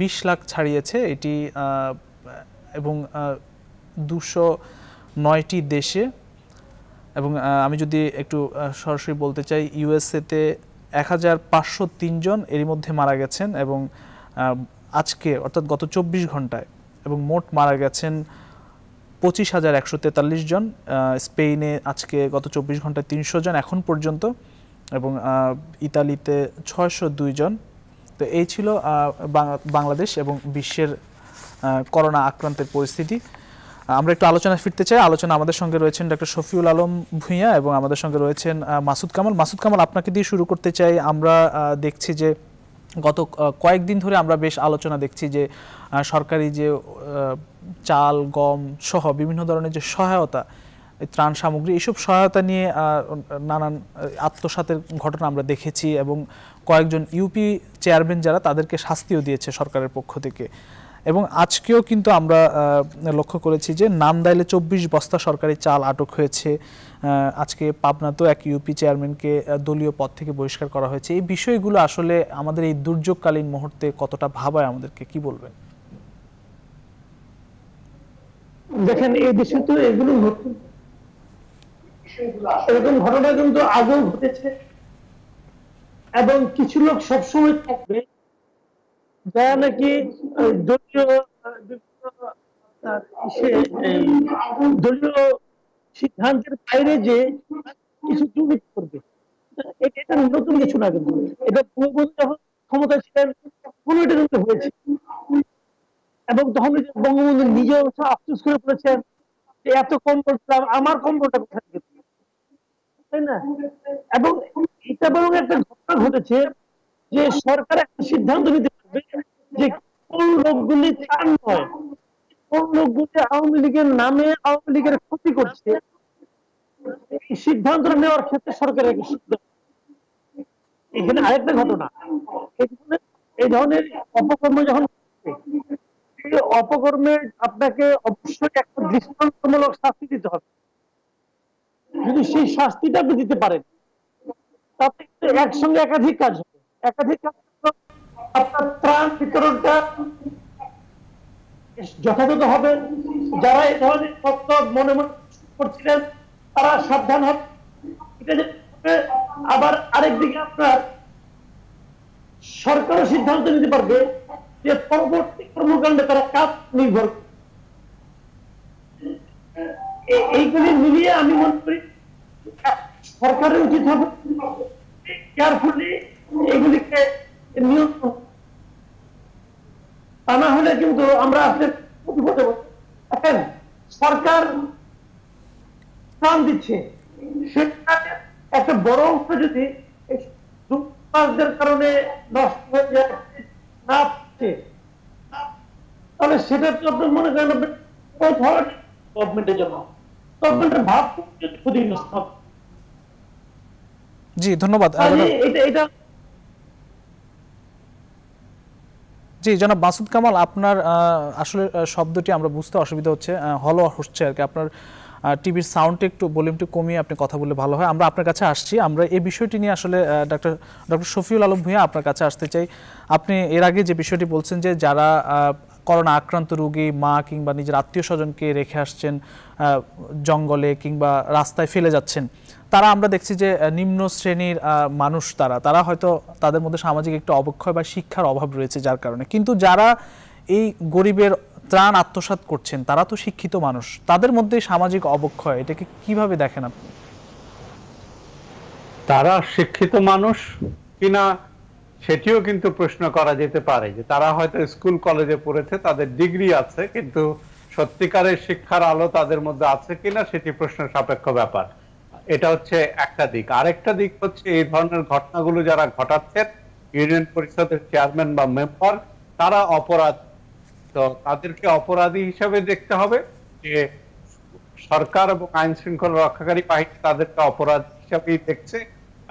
বিশ লাখ ছাড়িয়েছে এটি, এবং দুশো নয়টি দেশে। এবং আমি যদি একটু সরাসরি বলতে চাই, ইউএসএতে এক হাজার পাঁচশো তিন জন এরই মধ্যে মারা গেছেন, এবং আজকে অর্থাৎ গত চব্বিশ ঘন্টায়, এবং মোট মারা গেছেন পঁচিশ হাজার একশো তেতাল্লিশ জন। স্পেনে আজকে গত চব্বিশ ঘন্টায় তিনশো জন এখন পর্যন্ত, এবং ইতালিতে ছয়শো দুই জন। তো এই ছিল বাংলাদেশ এবং বিশ্বের করোনা আক্রান্তের পরিস্থিতি। আমরা একটু আলোচনা ফিরতে চাই। আলোচনা আমাদের সঙ্গে রয়েছেন ডাক্তার শফিউল আলম ভূঁইয়া এবং আমাদের সঙ্গে রয়েছেন মাসুদ কামাল। মাসুদ কামাল, আপনাকে দিয়ে শুরু করতে চাই। আমরা দেখছি যে গত কয়েকদিন ধরে আমরা বেশ আলোচনা দেখছি যে সরকারি যে চাল, গম সহ বিভিন্ন ধরনের যে সহায়তা, ত্রাণ সামগ্রী, এইসব সহায়তা নিয়ে নানান আত্মসাতের ঘটনা আমরা দেখেছি, এবং কয়েকজন ইউপি চেয়ারম্যান যারা তাদেরকে শাস্তিও দিয়েছে সরকারের পক্ষ থেকে। এবং আজকেও কিন্তু আমরা লক্ষ্য করেছি যে নান্দাইলে চব্বিশ বস্তা সরকারি চাল আটক হয়েছে। আজকে পাবনাতেও এক ইউপি চেয়ারম্যানকে দলীয় পদ থেকে বহিষ্কার করা হয়েছে। এই বিষয়গুলো আসলে আমাদের এই দুর্যোগকালীন মুহূর্তে কতটা ভাবায় আমাদেরকে, কি বলবেন? দেখেন, এই বিষয় তো এগুলো এরকম ঘটনা কিন্তু আগেও ঘটেছে, এবং কিছু লোক সবসময় থাকবে যারা নাকি দলীয় দলীয় সিদ্ধান্তের বাইরে যে কিছু দুর্নীতি করবে। এটা নতুন কিছু না, কিন্তু এটা পূর্ববর্তী যখন ক্ষমতা ছিলেন কোনো এটা কিন্তু হয়েছে, এবং তখন বঙ্গবন্ধু নিজে আফসোস করে বলেছেন যে এত কম করতাম, আমার কম করতে কোথায় গেল, তাই না? এবং এটা বরং একটা ঘটনা ঘটেছে যে সরকার একটা সিদ্ধান্ত নিতে পারবে যে কোন লোকগুলি চান নয়, কোন লোকগুলি আওয়ামী লীগের নামে আওয়ামী লীগের ক্ষতি করছে। এই সিদ্ধান্ত নেওয়ার ক্ষেত্রে সরকারের এখানে আরেকটা ঘটনা, এই ধরনের অপকর্ম যখন অপকর্মে আপনাকে অবশ্যই একটা দৃষ্টান্তমূলক শাস্তি দিতে হবে। যদি সেই শাস্তিটা আপনি দিতে পারেন তাতে একসঙ্গে একাধিক কাজ হবে, একাধিক কাজ আপনার ত্রাণ বিতরণটা যথাযথ হবে। যারা এই ধরনের তথ্য মনে মনে করছিলেন তারা সাবধান হবে। আবার আরেকদিকে আপনার সরকারও সিদ্ধান্ত নিতে পারবে যে পরবর্তী কর্মকাণ্ডে তারা কাজ নির্ভর করে। मिलिए मन करी सरकार उचित हम केयरफुली नियंत्रण आना हमें क्योंकि आज सरकार दिखे एक बड़ अंश जो कारण नष्ट हो जाए ना तब से मन करें गवर्नमेंट गवर्नमेंट भाव खुद ही नष्ट जी धन्यवाद जी जनाब মাসুদ কামাল আপনার আসলে শব্দটি আমরা বুঝতে অসুবিধা হচ্ছে হলো হচ্ছে আর কি আপনার টিভির সাউন্ডটা একটু ভলিউমটা কমিয়ে আপনি কথা বললে ভালো হয় আমরা আপনার কাছে আসছি আমরা এই বিষয়টি নিয়ে আসলে ডক্টর ডক্টর শফিউল আলম ভূঁইয়া আপনার কাছে আসতে চাই আপনি এর আগে যে বিষয়টি বলছেন যে যারা করোনা আক্রান্ত রোগী মা কিংবা নিজের আত্মীয় স্বজনকে রেখে আসছেন জঙ্গলে কিংবা রাস্তায় ফেলে যাচ্ছেন তারা আমরা দেখছি যে নিম্ন শ্রেণীর মানুষ তারা তারা হয়তো তাদের মধ্যে সামাজিক একটা অবক্ষয় বা শিক্ষার অভাব রয়েছে যার কারণে কিন্তু যারা এই গরিবের ত্রাণ আত্মসাৎ করছেন তারা তো শিক্ষিত মানুষ তাদের মধ্যে সামাজিক অবক্ষয় এটাকে কিভাবে দেখেন আপনি তারা শিক্ষিত মানুষ কিনা সেটিও কিন্তু প্রশ্ন করা যেতে পারে যে তারা হয়তো স্কুল কলেজে পড়েছে তাদের ডিগ্রি আছে কিন্তু সত্যিকারের শিক্ষার আলো তাদের মধ্যে আছে কিনা সেটি প্রশ্ন সাপেক্ষ ব্যাপার এটা হচ্ছে একটা দিক আরেকটা দিক হচ্ছে এই ধরনের ঘটনাগুলো যারা ঘটাচ্ছেন ইউনিয়ন পরিষদের চেয়ারম্যান বা মেম্বার তারা অপরাধ তো তাদেরকে অপরাধী হিসেবে দেখতে হবে যে সরকার এবং আইন শৃঙ্খলা রক্ষাকারী বাহিনী তাদেরকে অপরাধ হিসেবেই দেখছে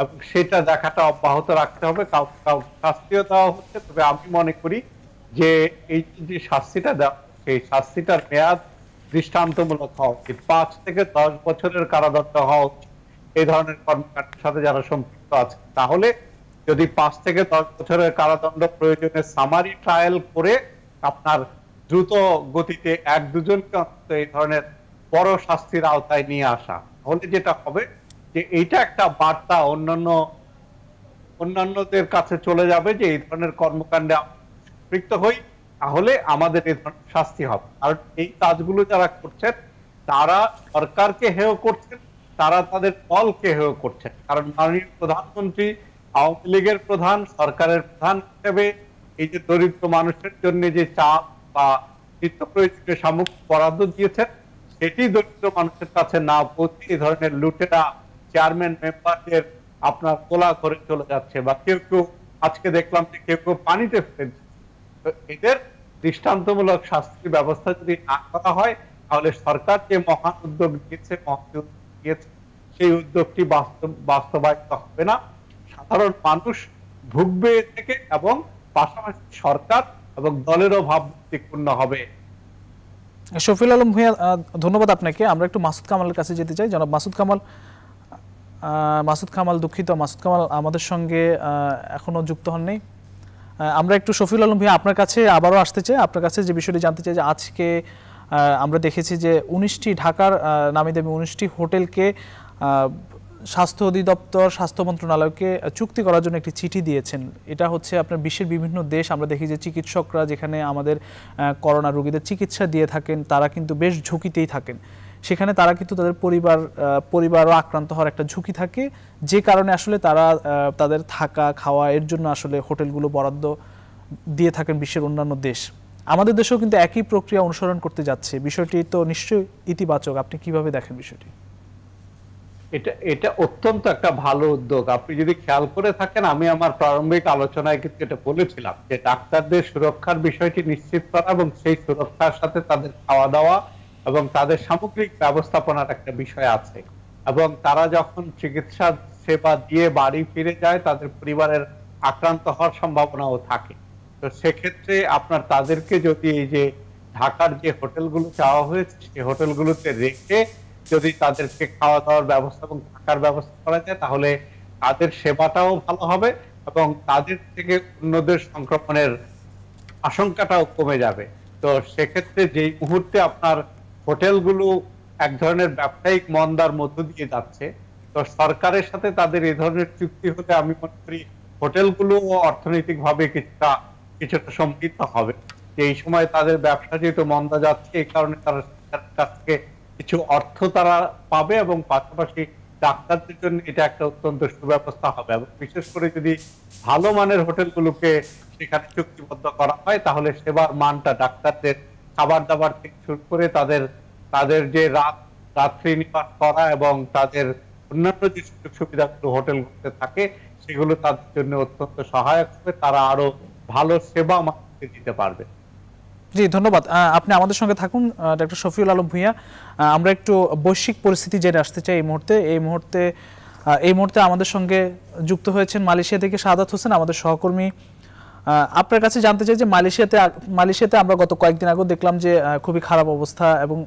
এবং সেটা দেখাটা অব্যাহত রাখতে হবে কাউকে কাউকে শাস্তিও দেওয়া হচ্ছে তবে আমি মনে করি যে এই যে শাস্তিটা দেওয়া সেই শাস্তিটার মেয়াদ দৃষ্টান্তমূলক হওয়া উচিত পাঁচ থেকে দশ বছরের কারাদণ্ড হওয়া উচিত এই ধরনের কর্মকাণ্ডের সাথে যারা সম্পৃক্ত আছে তাহলে যদি পাঁচ থেকে দশ বছরের কারাদণ্ড প্রয়োজনে সামারি ট্রায়াল করে আপনার দ্রুত গতিতে এক দুজনকে অন্তত এই ধরনের বড় শাস্তির আওতায় নিয়ে আসা তাহলে যেটা হবে যে এইটা একটা বার্তা অন্যান্য অন্যান্যদের কাছে চলে যাবে যে এই ধরনের কর্মকাণ্ডে সম্পৃক্ত হই তাহলে আমাদের এই ধরনের শাস্তি হবে আর এই কাজগুলো যারা করছেন তারা সরকারকে হেয় করছেন তারা তাদের দলকে হেয় করছেন কারণ মাননীয় প্রধানমন্ত্রী আওয়ামী লীগের প্রধান সরকারের প্রধান হিসেবে এই যে দরিদ্র মানুষের জন্য যে চাপ বা নিত্য প্রয়োজনীয় সামগ্রী বরাদ্দ দিয়েছেন সেটি দরিদ্র মানুষের কাছে না পৌঁছে এই ধরনের লুটেরা চেয়ারম্যান মেম্বারদের আপনার তোলা করে চলে যাচ্ছে বা কেউ কেউ আজকে দেখলাম যে কেউ কেউ পানিতে ফেলে তো এদের দৃষ্টান্তমূলক শাস্তি ব্যবস্থা যদি না করা হয় তাহলে সরকার যে মহান উদ্যোগ নিয়েছে মহান উদ্যোগ নিয়েছে সেই উদ্যোগটি বাস্তব বাস্তবায়িত হবে না সাধারণ মানুষ ভুগবে থেকে এবং পাশাপাশি সরকার এবং দলেরও ভাবমূর্তিপূর্ণ হবে শফিউল আলম ভূঁইয়া ধন্যবাদ আপনাকে আমরা একটু মাসুদ কামালের কাছে যেতে চাই জনাব মাসুদ কামাল মাসুদ কামাল দুঃখিত মাসুদ কামাল আমাদের সঙ্গে এখনো যুক্ত হননি আমরা একটু শফিউল আলম ভূঁইয়া আপনার কাছে আবারও আসতে চাই আপনার কাছে যে বিষয়টি জানতে চাই যে আজকে আমরা দেখেছি যে উনিশটি ঢাকার নামি দামি উনিশটি হোটেলকে স্বাস্থ্য অধিদপ্তর স্বাস্থ্য মন্ত্রণালয়কে চুক্তি করার জন্য একটি চিঠি দিয়েছেন এটা হচ্ছে আপনার বিশ্বের বিভিন্ন দেশ আমরা দেখি যে চিকিৎসকরা যেখানে আমাদের করোনা রোগীদের চিকিৎসা দিয়ে থাকেন তারা কিন্তু বেশ ঝুঁকিতেই থাকেন সেখানে তারা কিন্তু তাদের পরিবার পরিবারও আক্রান্ত হওয়ার একটা ঝুঁকি থাকে যে কারণে আসলে তারা তাদের থাকা খাওয়া এর জন্য আসলে হোটেলগুলো বরাদ্দ দিয়ে থাকেন বিশ্বের অন্যান্য দেশ আমাদের দেশেও কিন্তু একই প্রক্রিয়া অনুসরণ করতে যাচ্ছে বিষয়টি তো নিশ্চয়ই ইতিবাচক আপনি কিভাবে দেখেন বিষয়টি এটা এটা অত্যন্ত একটা ভালো উদ্যোগ আপনি যদি খেয়াল করে থাকেন আমি আমার প্রারম্ভিক আলোচনায় কিন্তু এটা বলেছিলাম যে ডাক্তারদের সুরক্ষার বিষয়টি নিশ্চিত করা এবং সেই সুরক্ষার সাথে তাদের খাওয়া দাওয়া এবং তাদের সামগ্রিক ব্যবস্থাপনার একটা বিষয় আছে এবং তারা যখন চিকিৎসা সেবা দিয়ে বাড়ি ফিরে যায় তাদের পরিবারের আক্রান্ত হওয়ার সম্ভাবনাও থাকে তো সেক্ষেত্রে আপনার তাদেরকে যদি এই যে ঢাকার যে হোটেলগুলো চাওয়া হয়েছে সেই হোটেলগুলোতে রেখে যদি তাদেরকে খাওয়া দাওয়ার ব্যবস্থা এবং থাকার ব্যবস্থা করা যায় তাহলে তাদের সেবাটাও ভালো হবে এবং তাদের থেকে অন্যদের সংক্রমণের আশঙ্কাটাও কমে যাবে তো সেক্ষেত্রে যেই মুহূর্তে আপনার হোটেলগুলো এক ধরনের ব্যবসায়িক মন্দার মধ্য দিয়ে যাচ্ছে তো সরকারের সাথে তাদের এই ধরনের চুক্তি হতে আমি মনে করি হোটেলগুলো অর্থনৈতিকভাবে কিছুটা কিছুটা সমৃদ্ধ হবে এই সময় তাদের ব্যবসা যেহেতু মন্দা যাচ্ছে এই কারণে তারা সরকারের কাছ থেকে কিছু অর্থ তারা পাবে এবং পাশাপাশি ডাক্তারদের জন্য এটা একটা অত্যন্ত সুব্যবস্থা হবে এবং বিশেষ করে যদি ভালো মানের হোটেলগুলোকে সেখানে চুক্তিবদ্ধ করা হয় তাহলে সেবার মানটা ডাক্তারদের খাবার দাবার থেকে শুরু করে তাদের তাদের যে রাত রাত্রি নিবাস করা এবং তাদের অন্যান্য যে সুযোগ সুবিধাগুলো হোটেলগুলোতে থাকে সেগুলো তাদের জন্য অত্যন্ত সহায়ক হবে, তারা আরো ভালো সেবা মানুষকে দিতে পারবে। জি ধন্যবাদ, আপনি আমাদের সঙ্গে থাকুন ডক্টর শফিউল আলম ভূঁইয়া। আমরা একটু বৈশ্বিক পরিস্থিতি জেনে আসতে চাই এই মুহূর্তে। এই মুহূর্তে এই মুহূর্তে আমাদের সঙ্গে যুক্ত হয়েছেন মালয়েশিয়া থেকে সাদাত হোসেন আমাদের সহকর্মী। আপনার কাছে জানতে চাই যে মালয়েশিয়াতে মালয়েশিয়াতে আমরা গত কয়েকদিন আগে দেখলাম যে খুবই খারাপ অবস্থা এবং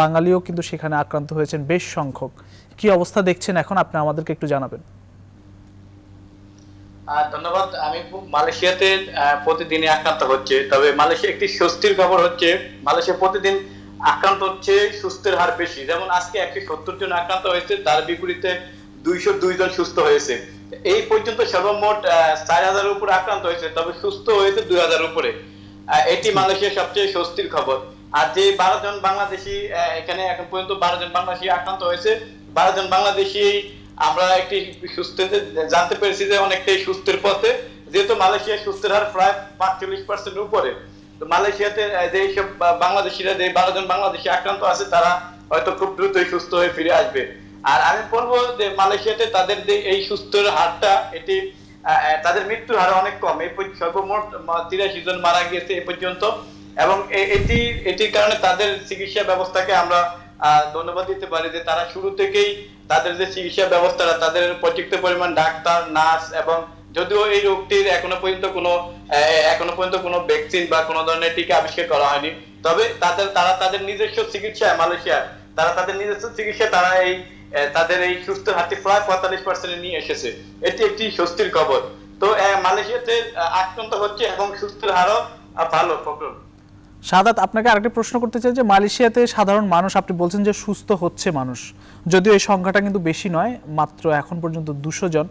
বাঙালিও কিন্তু সেখানে আক্রান্ত হয়েছেন বেশ সংখ্যক, কি অবস্থা দেখছেন এখন আপনি আমাদেরকে একটু জানাবেন। ধন্যবাদ। আমি মালয়েশিয়াতে প্রতিদিন আক্রান্ত হচ্ছে, তবে মালয়েশিয়া একটি স্বস্তির খবর হচ্ছে মালয়েশিয়া প্রতিদিন আক্রান্ত হচ্ছে সুস্থের হার বেশি, যেমন আজকে একশো সত্তর জন আক্রান্ত হয়েছে তার বিপরীতে দুইশো দুই জন সুস্থ হয়েছে। এই পর্যন্ত সর্বমোট চার হাজারের উপরে আক্রান্ত হয়েছে, তবে সুস্থ হয়েছে দুই হাজার উপরে, এটি মালয়েশিয়ার সবচেয়ে স্বস্তির খবর। আর যে বারো জন বাংলাদেশি এখানে এখন পর্যন্ত বারো জন বাংলাদেশি আক্রান্ত হয়েছে, বারো জন বাংলাদেশি আমরা একটি সুস্থ জানতে পেরেছি যে অনেকটাই সুস্থের পথে, যেহেতু মালয়েশিয়া সুস্থের হার প্রায় পাঁচচল্লিশ পার্সেন্ট উপরে। তো মালয়েশিয়াতে যেসব বাংলাদেশিরা যে বারো জন বাংলাদেশি আক্রান্ত আছে তারা হয়তো খুব দ্রুতই সুস্থ হয়ে ফিরে আসবে। আর আমি বলবো যে মালয়েশিয়াতে তাদের যে এই সুস্থের হারটা এটি তাদের মৃত্যুর হার অনেক কম, এই সর্বমোট তিরাশি জন মারা গিয়েছে এ পর্যন্ত, এবং এটি এটির কারণে তাদের চিকিৎসা ব্যবস্থাকে আমরা ধন্যবাদ দিতে পারি যে তারা শুরু থেকেই তাদের যে চিকিৎসা ব্যবস্থাটা তাদের পর্যাপ্ত পরিমাণ ডাক্তার নার্স, এবং যদিও এই রোগটির এখনো পর্যন্ত কোনো এখনো পর্যন্ত কোনো ভ্যাকসিন বা কোনো ধরনের টিকা আবিষ্কার করা হয়নি, তবে তাদের তারা তাদের নিজস্ব চিকিৎসায় মালয়েশিয়া তারা তাদের নিজস্ব চিকিৎসা তারা এই তাদের এই সুস্থ হাতে প্রায় পঁয়তাল্লিশ পার্সেন্টে নিয়ে এসেছে, এটি একটি স্বস্তির খবর। তো মালয়েশিয়াতে আক্রান্ত হচ্ছে এবং সুস্থের হারও ভালো। ফখরুল সাদাত, আপনাকে আরেকটা প্রশ্ন করতে চাই যে মালয়েশিয়াতে সাধারণ মানুষ আপনি বলছেন যে সুস্থ হচ্ছে মানুষ, যদিও এই সংখ্যাটা কিন্তু বেশি নয়, মাত্র এখন পর্যন্ত দুশো জন,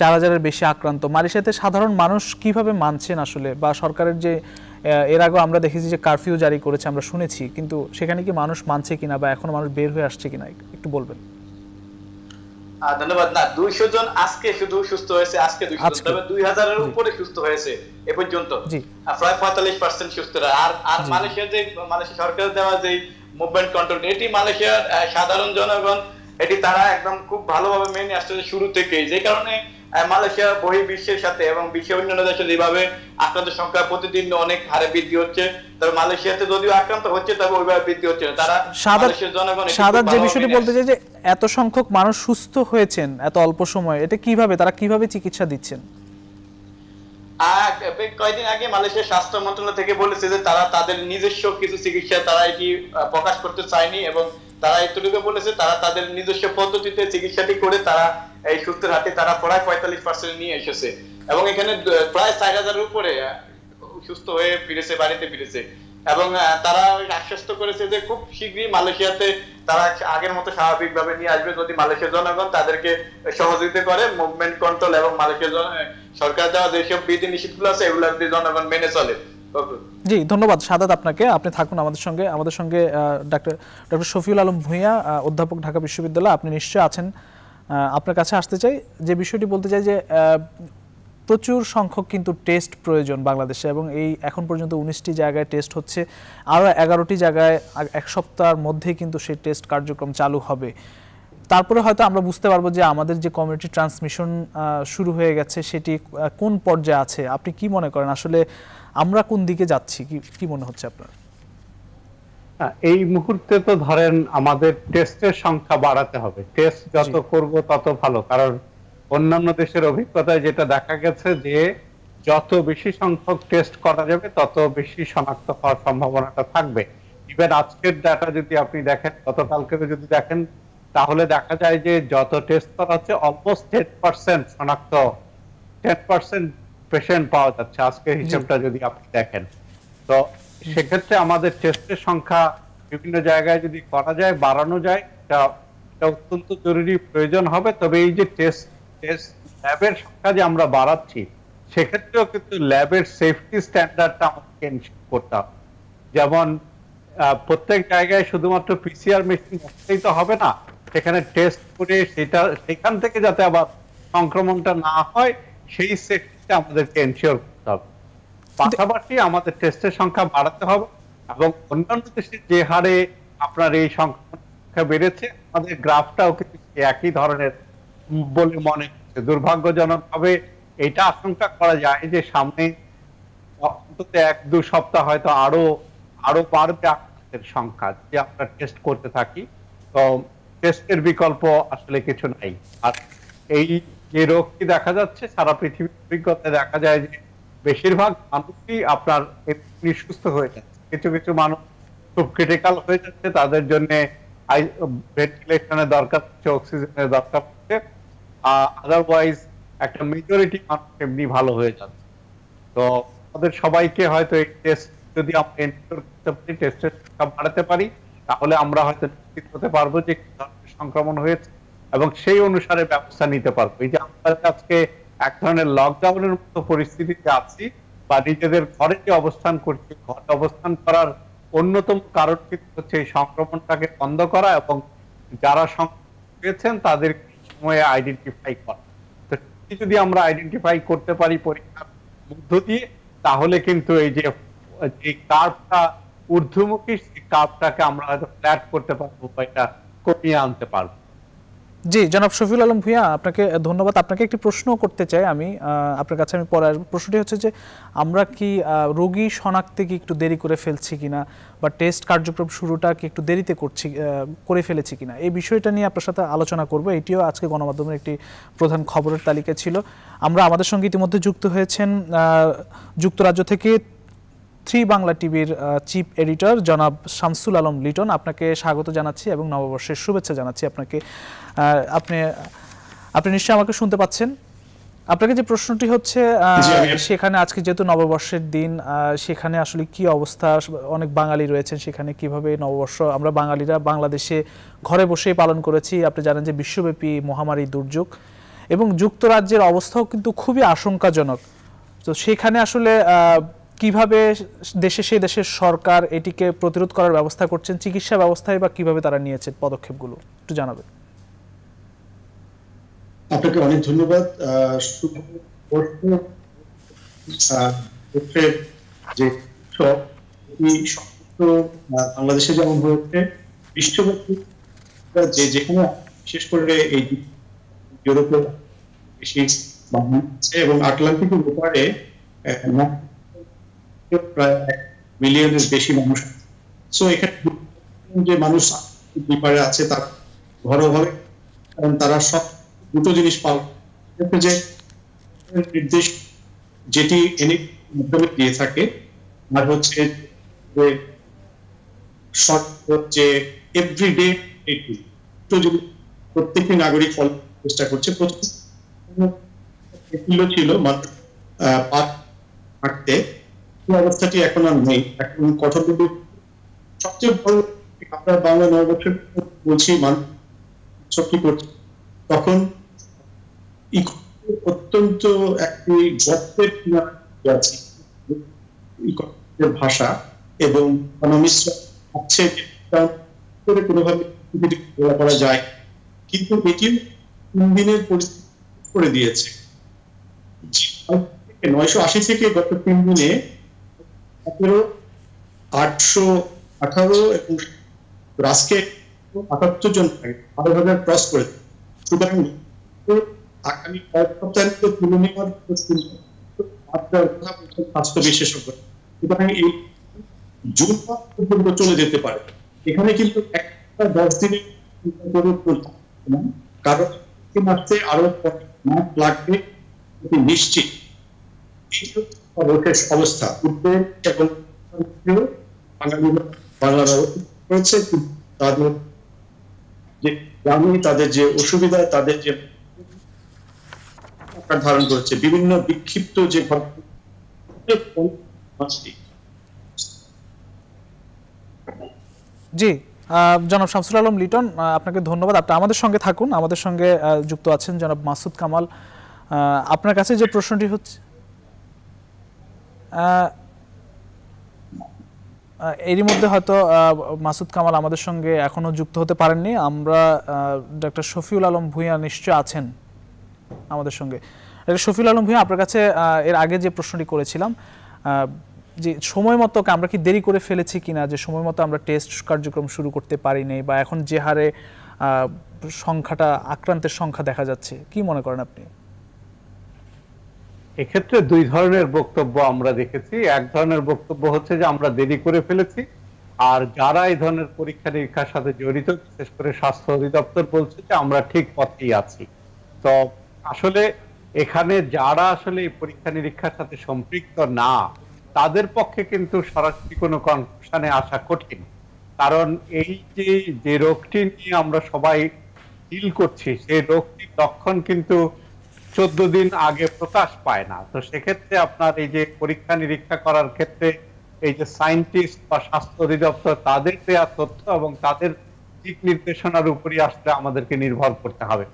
চার হাজারের বেশি আক্রান্ত। মালয়েশিয়াতে সাধারণ মানুষ কিভাবে মানছেন আসলে, বা সরকারের যে এর আগে আমরা দেখেছি যে কারফিউ জারি করেছে আমরা শুনেছি, কিন্তু সেখানে কি মানুষ মানছে কিনা বা এখনো মানুষ বের হয়ে আসছে কিনা একটু বলবেন। ধন্যবাদ। না, দুইশো জন আজকে শুধু সুস্থ হয়েছে, আজকে দুইশো, তবে দুই হাজারের উপরে সুস্থ হয়েছে এ পর্যন্ত, প্রায় পঁয়তাল্লিশ পার্সেন্ট সুস্থ। আর আর মালয়েশিয়া যে মালয়েশিয়া সরকারের দেওয়া যে মুভমেন্ট কন্ট্রোল এটি মালয়েশিয়ার সাধারণ জনগণ এটি তারা একদম খুব ভালোভাবে মেনে আসছে শুরু থেকে, যে কারণে মালয়েশিয়া বহি বিশ্বের সাথে এবং বিশ্বের অন্যান্য দেশে যেভাবে আক্রান্ত সংখ্যা প্রতিদিন অনেক হারে বৃদ্ধি হচ্ছে, তবে মালয়েশিয়াতে যদিও আক্রান্ত হচ্ছে তবে ওইভাবে বৃদ্ধি হচ্ছে না। তারা মালয়েশিয়ার জনগণ সাধারণ যে বিষয়টি বলতে চাই যে এত সংখ্যক মানুষ সুস্থ হয়েছেন এত অল্প সময়, এটা কিভাবে তারা কিভাবে চিকিৎসা দিচ্ছেন? আর কয়েকদিন আগে মালয়েশিয়ার স্বাস্থ্য মন্ত্রণালয় থেকে বলেছে যে তারা তাদের নিজস্ব কিছু চিকিৎসা তারা এটি প্রকাশ করতে চায়নি, এবং তারা এতটুকু বলেছে তারা তাদের নিজস্ব পদ্ধতিতে চিকিৎসাটি করে তারা এই সুস্থের হাতে তারা প্রায় পঁয়তাল্লিশ পার্সেন্ট নিয়ে এসেছে, এবং এখানে প্রায় চার হাজারের উপরে সুস্থ হয়ে ফিরেছে, বাড়িতে ফিরেছে, এবং তারা আশ্বস্ত করেছে যে খুব শীঘ্রই মালয়েশিয়াতে তারা আগের মতো স্বাভাবিকভাবে নিয়ে আসবে যদি মালয়েশিয়ার জনগণ তাদেরকে সহযোগিতা করে মুভমেন্ট কন্ট্রোল এবং মালয়েশিয়ার সরকার দেওয়া যেসব বিধি নিষেধগুলো আছে এগুলো যদি জনগণ মেনে চলে। জি ধন্যবাদ সাদাত আপনাকে, আপনি থাকুন আমাদের সঙ্গে। আমাদের সঙ্গে ডাক্তার ডক্টর শফিউল আলম ভূঁইয়া, অধ্যাপক ঢাকা বিশ্ববিদ্যালয়, আপনি নিশ্চয়ই আছেন। আপনার কাছে আসতে চাই যে বিষয়টি বলতে চাই যে প্রচুর সংখ্যক কিন্তু টেস্ট প্রয়োজন বাংলাদেশে, এবং এই এখন পর্যন্ত উনিশটি জায়গায় টেস্ট হচ্ছে, আরও এগারোটি জায়গায় এক সপ্তাহের মধ্যেই কিন্তু সেই টেস্ট কার্যক্রম চালু হবে, তারপরে হয়তো আমরা বুঝতে পারবো যে আমাদের যে কমিউনিটি ট্রান্সমিশন শুরু হয়ে গেছে সেটি কোন পর্যায়ে আছে। আপনি কি মনে করেন আসলে আমরা কোন দিকে যাচ্ছি, কি কি মনে হচ্ছে আপনার? এই মুহূর্তে তো ধরেন আমাদের টেস্টের সংখ্যা বাড়াতে হবে, টেস্ট যত করব তত ভালো, কারণ অন্যান্য দেশের অভিজ্ঞতায় যেটা দেখা গেছে যে যত বেশি সংখ্যক টেস্ট করা যাবে তত বেশি শনাক্ত হওয়ার সম্ভাবনাটা থাকবে। ইভেন আজকের ডাটা যদি আপনি দেখেন, গতকালকে যদি দেখেন, তাহলে দেখা যায় যে যত টেস্ট করা হচ্ছে অলমোস্ট টেন পার্সেন্ট শনাক্ত টেন পার্সেন্ট পেশেন্ট পাওয়া যাচ্ছে আজকের হিসাবটা যদি আপনি দেখেন। তো সেক্ষেত্রে আমাদের টেস্টের সংখ্যা বিভিন্ন জায়গায় যদি করা যায়, বাড়ানো যায়, এটা অত্যন্ত জরুরি প্রয়োজন হবে। তবে এই যে টেস্ট টেস্ট ল্যাবের সংখ্যা যে আমরা বাড়াচ্ছি, সেক্ষেত্রেও কিন্তু ল্যাবের সেফটি স্ট্যান্ডার্ডটা আমাদেরকে এনশিওর করতে হবে। যেমন প্রত্যেক জায়গায় শুধুমাত্র পিসিআর মেশিন বসালেই তো হবে না, সেখানে টেস্ট করে সেটা সেখান থেকে যাতে আবার সংক্রমণটা না হয় সেই সেফটিটা আমাদেরকে এনশিওর করতে হবে। পাশাপাশি আমাদের টেস্টের সংখ্যা বাড়াতে হবে এবং অন্যান্য দেশে যে হারে আপনার এই সংখ্যা বেড়েছে আমাদের গ্রাফটাও কিন্তু একই ধরনের বলে মনে হচ্ছে। দুর্ভাগ্যজনক ভাবে এটা আশঙ্কা করা যায় যে সামনে অন্তত এক দু সপ্তাহ হয়তো আরো আরো বাড়বে আক্রান্তের সংখ্যা যে আমরা টেস্ট করতে থাকি। তো টেস্টের বিকল্প আসলে কিছু নাই। আর এই যে রোগটি দেখা যাচ্ছে সারা পৃথিবীর অভিজ্ঞতায় দেখা যায় যে বেশিরভাগ মানুষই আপনার সুস্থ হয়ে যাচ্ছে, কিছু কিছু মানুষ খুব ক্রিটিক্যাল হয়ে যাচ্ছে, তাদের জন্য ভেন্টিলেশনের দরকার হচ্ছে, অক্সিজেনের দরকার হচ্ছে, আদারওয়াইজ একটা মেজরিটি মানুষ এমনি ভালো হয়ে যাচ্ছে। তো আমাদের সবাইকে হয়তো এই টেস্ট যদি আমরা এনশিওর করতে পারি, টেস্টের সংখ্যা বাড়াতে পারি, তাহলে আমরা হয়তো নিশ্চিত হতে পারবো যে কি ধরনের সংক্রমণ হয়েছে এবং সেই অনুসারে ব্যবস্থা নিতে পারবো। এই যে আমরা আজকে এক ধরনের লকডাউনের মতো পরিস্থিতিতে আছি বা নিজেদের ঘরে যে অবস্থান করছি, ঘরে অবস্থান করার অন্যতম কারণ কিন্তু হচ্ছে এই সংক্রমণটাকে বন্ধ করা এবং যারা সংক্রমণ হয়েছেন তাদের সময়ে আইডেন্টিফাই করা। তো যদি আমরা আইডেন্টিফাই করতে পারি পরীক্ষার মধ্য দিয়ে, তাহলে কিন্তু এই যে যে কার্ভটা ঊর্ধ্বমুখী সেই কার্ভটাকে আমরা হয়তো ফ্ল্যাট করতে পারবো বা এটা কমিয়ে আনতে পারবো। জি জনাব শফিউল আলম ভূঁইয়া, আপনাকে ধন্যবাদ। আপনাকে একটি প্রশ্ন করতে চাই আমি, আপনার কাছে আমি পরে আসবো। প্রশ্নটি হচ্ছে যে আমরা কি রোগী শনাক্তে কি একটু দেরি করে ফেলছি কিনা বা টেস্ট কার্যক্রম শুরুটা কি একটু দেরিতে করছি করে ফেলেছি কিনা, এই বিষয়টা নিয়ে আপনার সাথে আলোচনা করব। এটিও আজকে গণমাধ্যমের একটি প্রধান খবরের তালিকা ছিল। আমরা আমাদের সঙ্গে ইতিমধ্যে যুক্ত হয়েছেন যুক্তরাজ্য থেকে থ্রি বাংলা টিভির চিফ এডিটর জনাব শামসুল আলম লিটন। আপনাকে স্বাগত জানাচ্ছি এবং নববর্ষের শুভেচ্ছা জানাচ্ছি আপনাকে। আপনি আপনি নিশ্চয়ই আমাকে শুনতে পাচ্ছেন। আপনাকে যে প্রশ্নটি হচ্ছে, সেখানে আজকে যেহেতু নববর্ষের দিন, সেখানে আসলে কি অবস্থা, অনেক বাঙালি রয়েছেন সেখানে, কিভাবে নববর্ষ আমরা বাঙালিরা বাংলাদেশে ঘরে বসেই পালন করেছি। আপনি জানেন যে বিশ্বব্যাপী মহামারী দুর্যোগ এবং যুক্তরাজ্যের অবস্থাও কিন্তু খুবই আশঙ্কাজনক। তো সেখানে আসলে কিভাবে দেশে সেই দেশের সরকার এটিকে প্রতিরোধ করার ব্যবস্থা করছেন, চিকিৎসা ব্যবস্থায় বা কিভাবে তারা নিয়েছেন পদক্ষেপগুলো, একটু জানাবেন। আপনাকে অনেক ধন্যবাদ। বাংলাদেশে যেমন হয়েছে বিশ্বব্যাপী, যেখানে বিশেষ করে এই ইউরোপের এবং আটলান্টিক ব্যাপারে প্রায় এক মিলিয়নের বেশি মানুষ। সো এখানে যে মানুষ বিপারে আছে তার ঘর হবে, কারণ তারা সব দুটো জিনিস পাবে যে নির্দেশ যেটি এনে মাধ্যমে দিয়ে থাকে, আর হচ্ছে যে শর্ট যে এভরিডে এটি তো যদি প্রত্যেকটি নাগরিক ফলো চেষ্টা করছে। প্রথম ছিল মাত্র পাঁচ আটতে অবস্থাটি এখন আর নেই। এখন কঠোর সবচেয়ে বড় আপনার বাংলা নববর্ষের বলছি মানুষ কি করছে, তখন অত্যন্ত একটি ভাষা এবং কোনোভাবে করা যায়, কিন্তু এটি তিন দিনের পরিস্থিতি করে দিয়েছে। নয়শো আশি থেকে গত তিন দিনে আটশো আঠারো এবং রাজকে আটাত্তর জন আরো হাজার ক্রস করেছে। সুতরাং আগামী কয়েক সপ্তাহের তুলে নেওয়ার স্বাস্থ্য বিশেষজ্ঞ সুতরাং এই জুন মাস পর্যন্ত চলে যেতে পারে। এখানে কিন্তু একটা দশ দিনের কারণ মাসে আরো মাস লাগবে নিশ্চিত। অবস্থা উদ্বেগ এবং তাদের যে অসুবিধা, তাদের যে ধারণ করেছে বিভিন্ন বিক্ষিপ্ত যে জি জনাব শামসুল আলম লিটন, আপনাকে ধন্যবাদ। আপনি আমাদের সঙ্গে থাকুন। আমাদের সঙ্গে যুক্ত আছেন জনাব মাসুদ কামাল। আপনার কাছে যে প্রশ্নটি হচ্ছে, এরই মধ্যে হয়তো মাসুদ কামাল আমাদের সঙ্গে এখনো যুক্ত হতে পারেননি। আমরা ডক্টর শফিউল আলম ভূঁইয়া নিশ্চয় আছেন আমাদের সঙ্গে। ডক্টর শফিউল আলম ভূঁইয়া, আপনার কাছে এর আগে যে প্রশ্নটি করেছিলাম যে সময় মতো আমরা কি দেরি করে ফেলেছি কিনা, যে সময় মতো আমরা টেস্ট কার্যক্রম শুরু করতে পারিনি বা এখন যে হারে সংখ্যাটা আক্রান্তের সংখ্যা দেখা যাচ্ছে, কি মনে করেন আপনি? এক্ষেত্রে দুই ধরনের বক্তব্য আমরা দেখেছি। এক ধরনের বক্তব্য হচ্ছে যে আমরা দেরি করে ফেলেছি, আর যারা এই ধরনের পরীক্ষা নিরীক্ষার সাথে জড়িত বিশেষ করে স্বাস্থ্য অধিদপ্তর বলছে যে আমরা ঠিক পথেই আছি। তো আসলে এখানে যারা আসলে এই পরীক্ষা নিরীক্ষার সাথে সম্পৃক্ত না তাদের পক্ষে কিন্তু সরাসরি কোনো কনক্লুশনে আসা কঠিন, কারণ এই যে যে রোগটি নিয়ে আমরা সবাই ডিল করছি সেই রোগটির লক্ষণ কিন্তু চোদ্দ দিন আগে প্রকাশ পায় না। তো সেক্ষেত্রে আপনার এই যে পরীক্ষা নিরীক্ষা করার ক্ষেত্রে এই যে সায়েন্টিস্ট বা স্বাস্থ্য অধিদপ্তর তাদের দেওয়া তথ্য এবং তাদের দিক নির্দেশনার উপরই আসলে আমাদেরকে নির্ভর করতে হবে,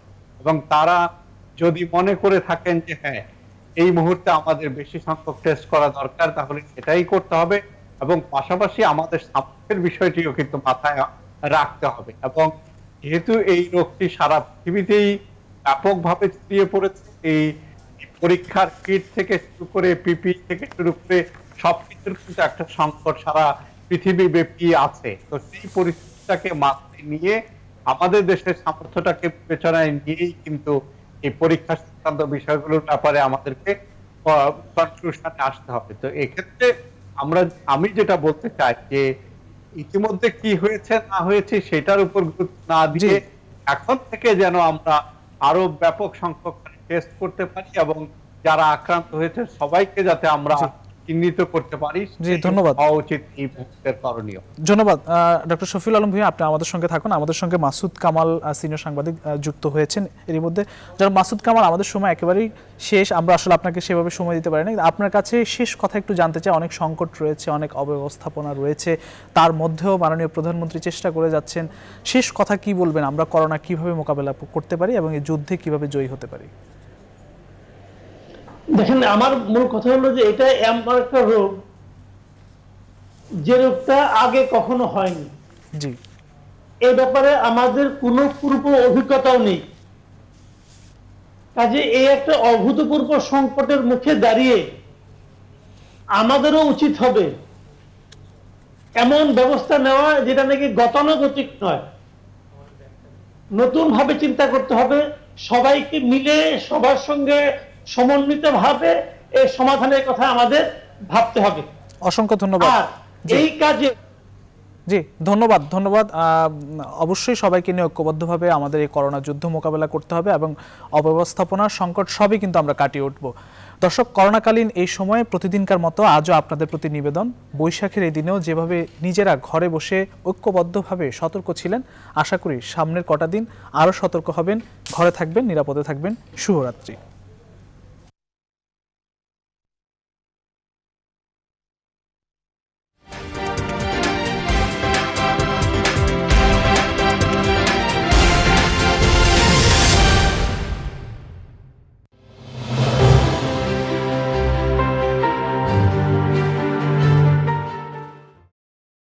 এবং তারা যদি মনে করে থাকেন যে হ্যাঁ এই মুহূর্তে আমাদের বেশি সংখ্যক টেস্ট করা দরকার তাহলে সেটাই করতে হবে, এবং পাশাপাশি আমাদের স্বাস্থ্যের বিষয়টিও কিন্তু মাথায় রাখতে হবে। এবং যেহেতু এই রোগটি সারা পৃথিবীতেই ব্যাপকভাবে ছড়িয়ে পড়েছে, এই পরীক্ষার কিট থেকে শুরু করে পিপি থেকে শুরু করে সবকিছুর কিন্তু একটা সংকট সারা পৃথিবীব্যাপী আছে। তো সেই পরিস্থিতিটাকে মাথায় নিয়ে আমাদের দেশের সামর্থ্যটাকে বিবেচনায় নিয়েই কিন্তু এই পরীক্ষা সংক্রান্ত বিষয়গুলোর ব্যাপারে আমাদেরকে কনক্লুশনে আসতে হবে। তো এক্ষেত্রে আমরা আমি যেটা বলতে চাই যে ইতিমধ্যে কি হয়েছে না হয়েছে সেটার উপর গুরুত্ব না দিয়ে এখন থেকে যেন আমরা আরো ব্যাপক সংখ্যক টেস্ট করতে পারি এবং যারা আক্রান্ত হয়েছে সবাইকে যাতে আমরা চিহ্নিত করতে পারি। ধন্যবাদ। ধন্যবাদ ডক্টর শফিউল আলম ভূঁইয়া, আপনি আমাদের সঙ্গে থাকুন। আমাদের সঙ্গে মাসুদ কামাল সিনিয়র সাংবাদিক যুক্ত হয়েছেন। এর মধ্যে যারা মাসুদ কামাল, আমাদের সময় একেবারেই শেষ, আমরা আসলে আপনাকে সেভাবে সময় দিতে পারি না। আপনার কাছে শেষ কথা একটু জানতে চাই। অনেক সংকট রয়েছে, অনেক অব্যবস্থাপনা রয়েছে, তার মধ্যেও মাননীয় প্রধানমন্ত্রী চেষ্টা করে যাচ্ছেন। শেষ কথা কি বলবেন, আমরা করোনা কিভাবে মোকাবেলা করতে পারি এবং এই যুদ্ধে কিভাবে জয়ী হতে পারি? দেখেন, আমার মূল কথা হলো যে এটা এমন একটা রোগ যে রোগটা আগে কখনো হয়নি, এ ব্যাপারে আমাদের কোনো পূর্ব অভিজ্ঞতাও নেই। কাজে এই একটা অভূতপূর্ব সংকটের মুখে দাঁড়িয়ে আমাদেরও উচিত হবে এমন ব্যবস্থা নেওয়া যেটা নাকি গতানুগতিক নয়, নতুন ভাবে চিন্তা করতে হবে। সবাইকে মিলে সবার সঙ্গে সমন্বিতভাবে এই সমাধানের কথা আমাদের ভাবতে হবে। অসংখ্য ধন্যবাদ এই কাজে। জি, ধন্যবাদ। ধন্যবাদ। অবশ্যই সবাইকে নিয়ে ঐক্যবদ্ধভাবে আমাদের এই করোনা যুদ্ধ মোকাবেলা করতে হবে এবং অব্যবস্থাপনা, সংকট সবই কিন্তু আমরা কাটিয়ে উঠব। দর্শক, করোনাকালীন এই সময়ে প্রতিদিনকার মতো আজও আপনাদের প্রতি নিবেদন, বৈশাখের এই দিনেও যেভাবে নিজেরা ঘরে বসে ঐক্যবদ্ধভাবে সতর্ক ছিলেন, আশা করি সামনের কটা দিন আরও সতর্ক হবেন, ঘরে থাকবেন, নিরাপদে থাকবেন। শুভরাত্রি।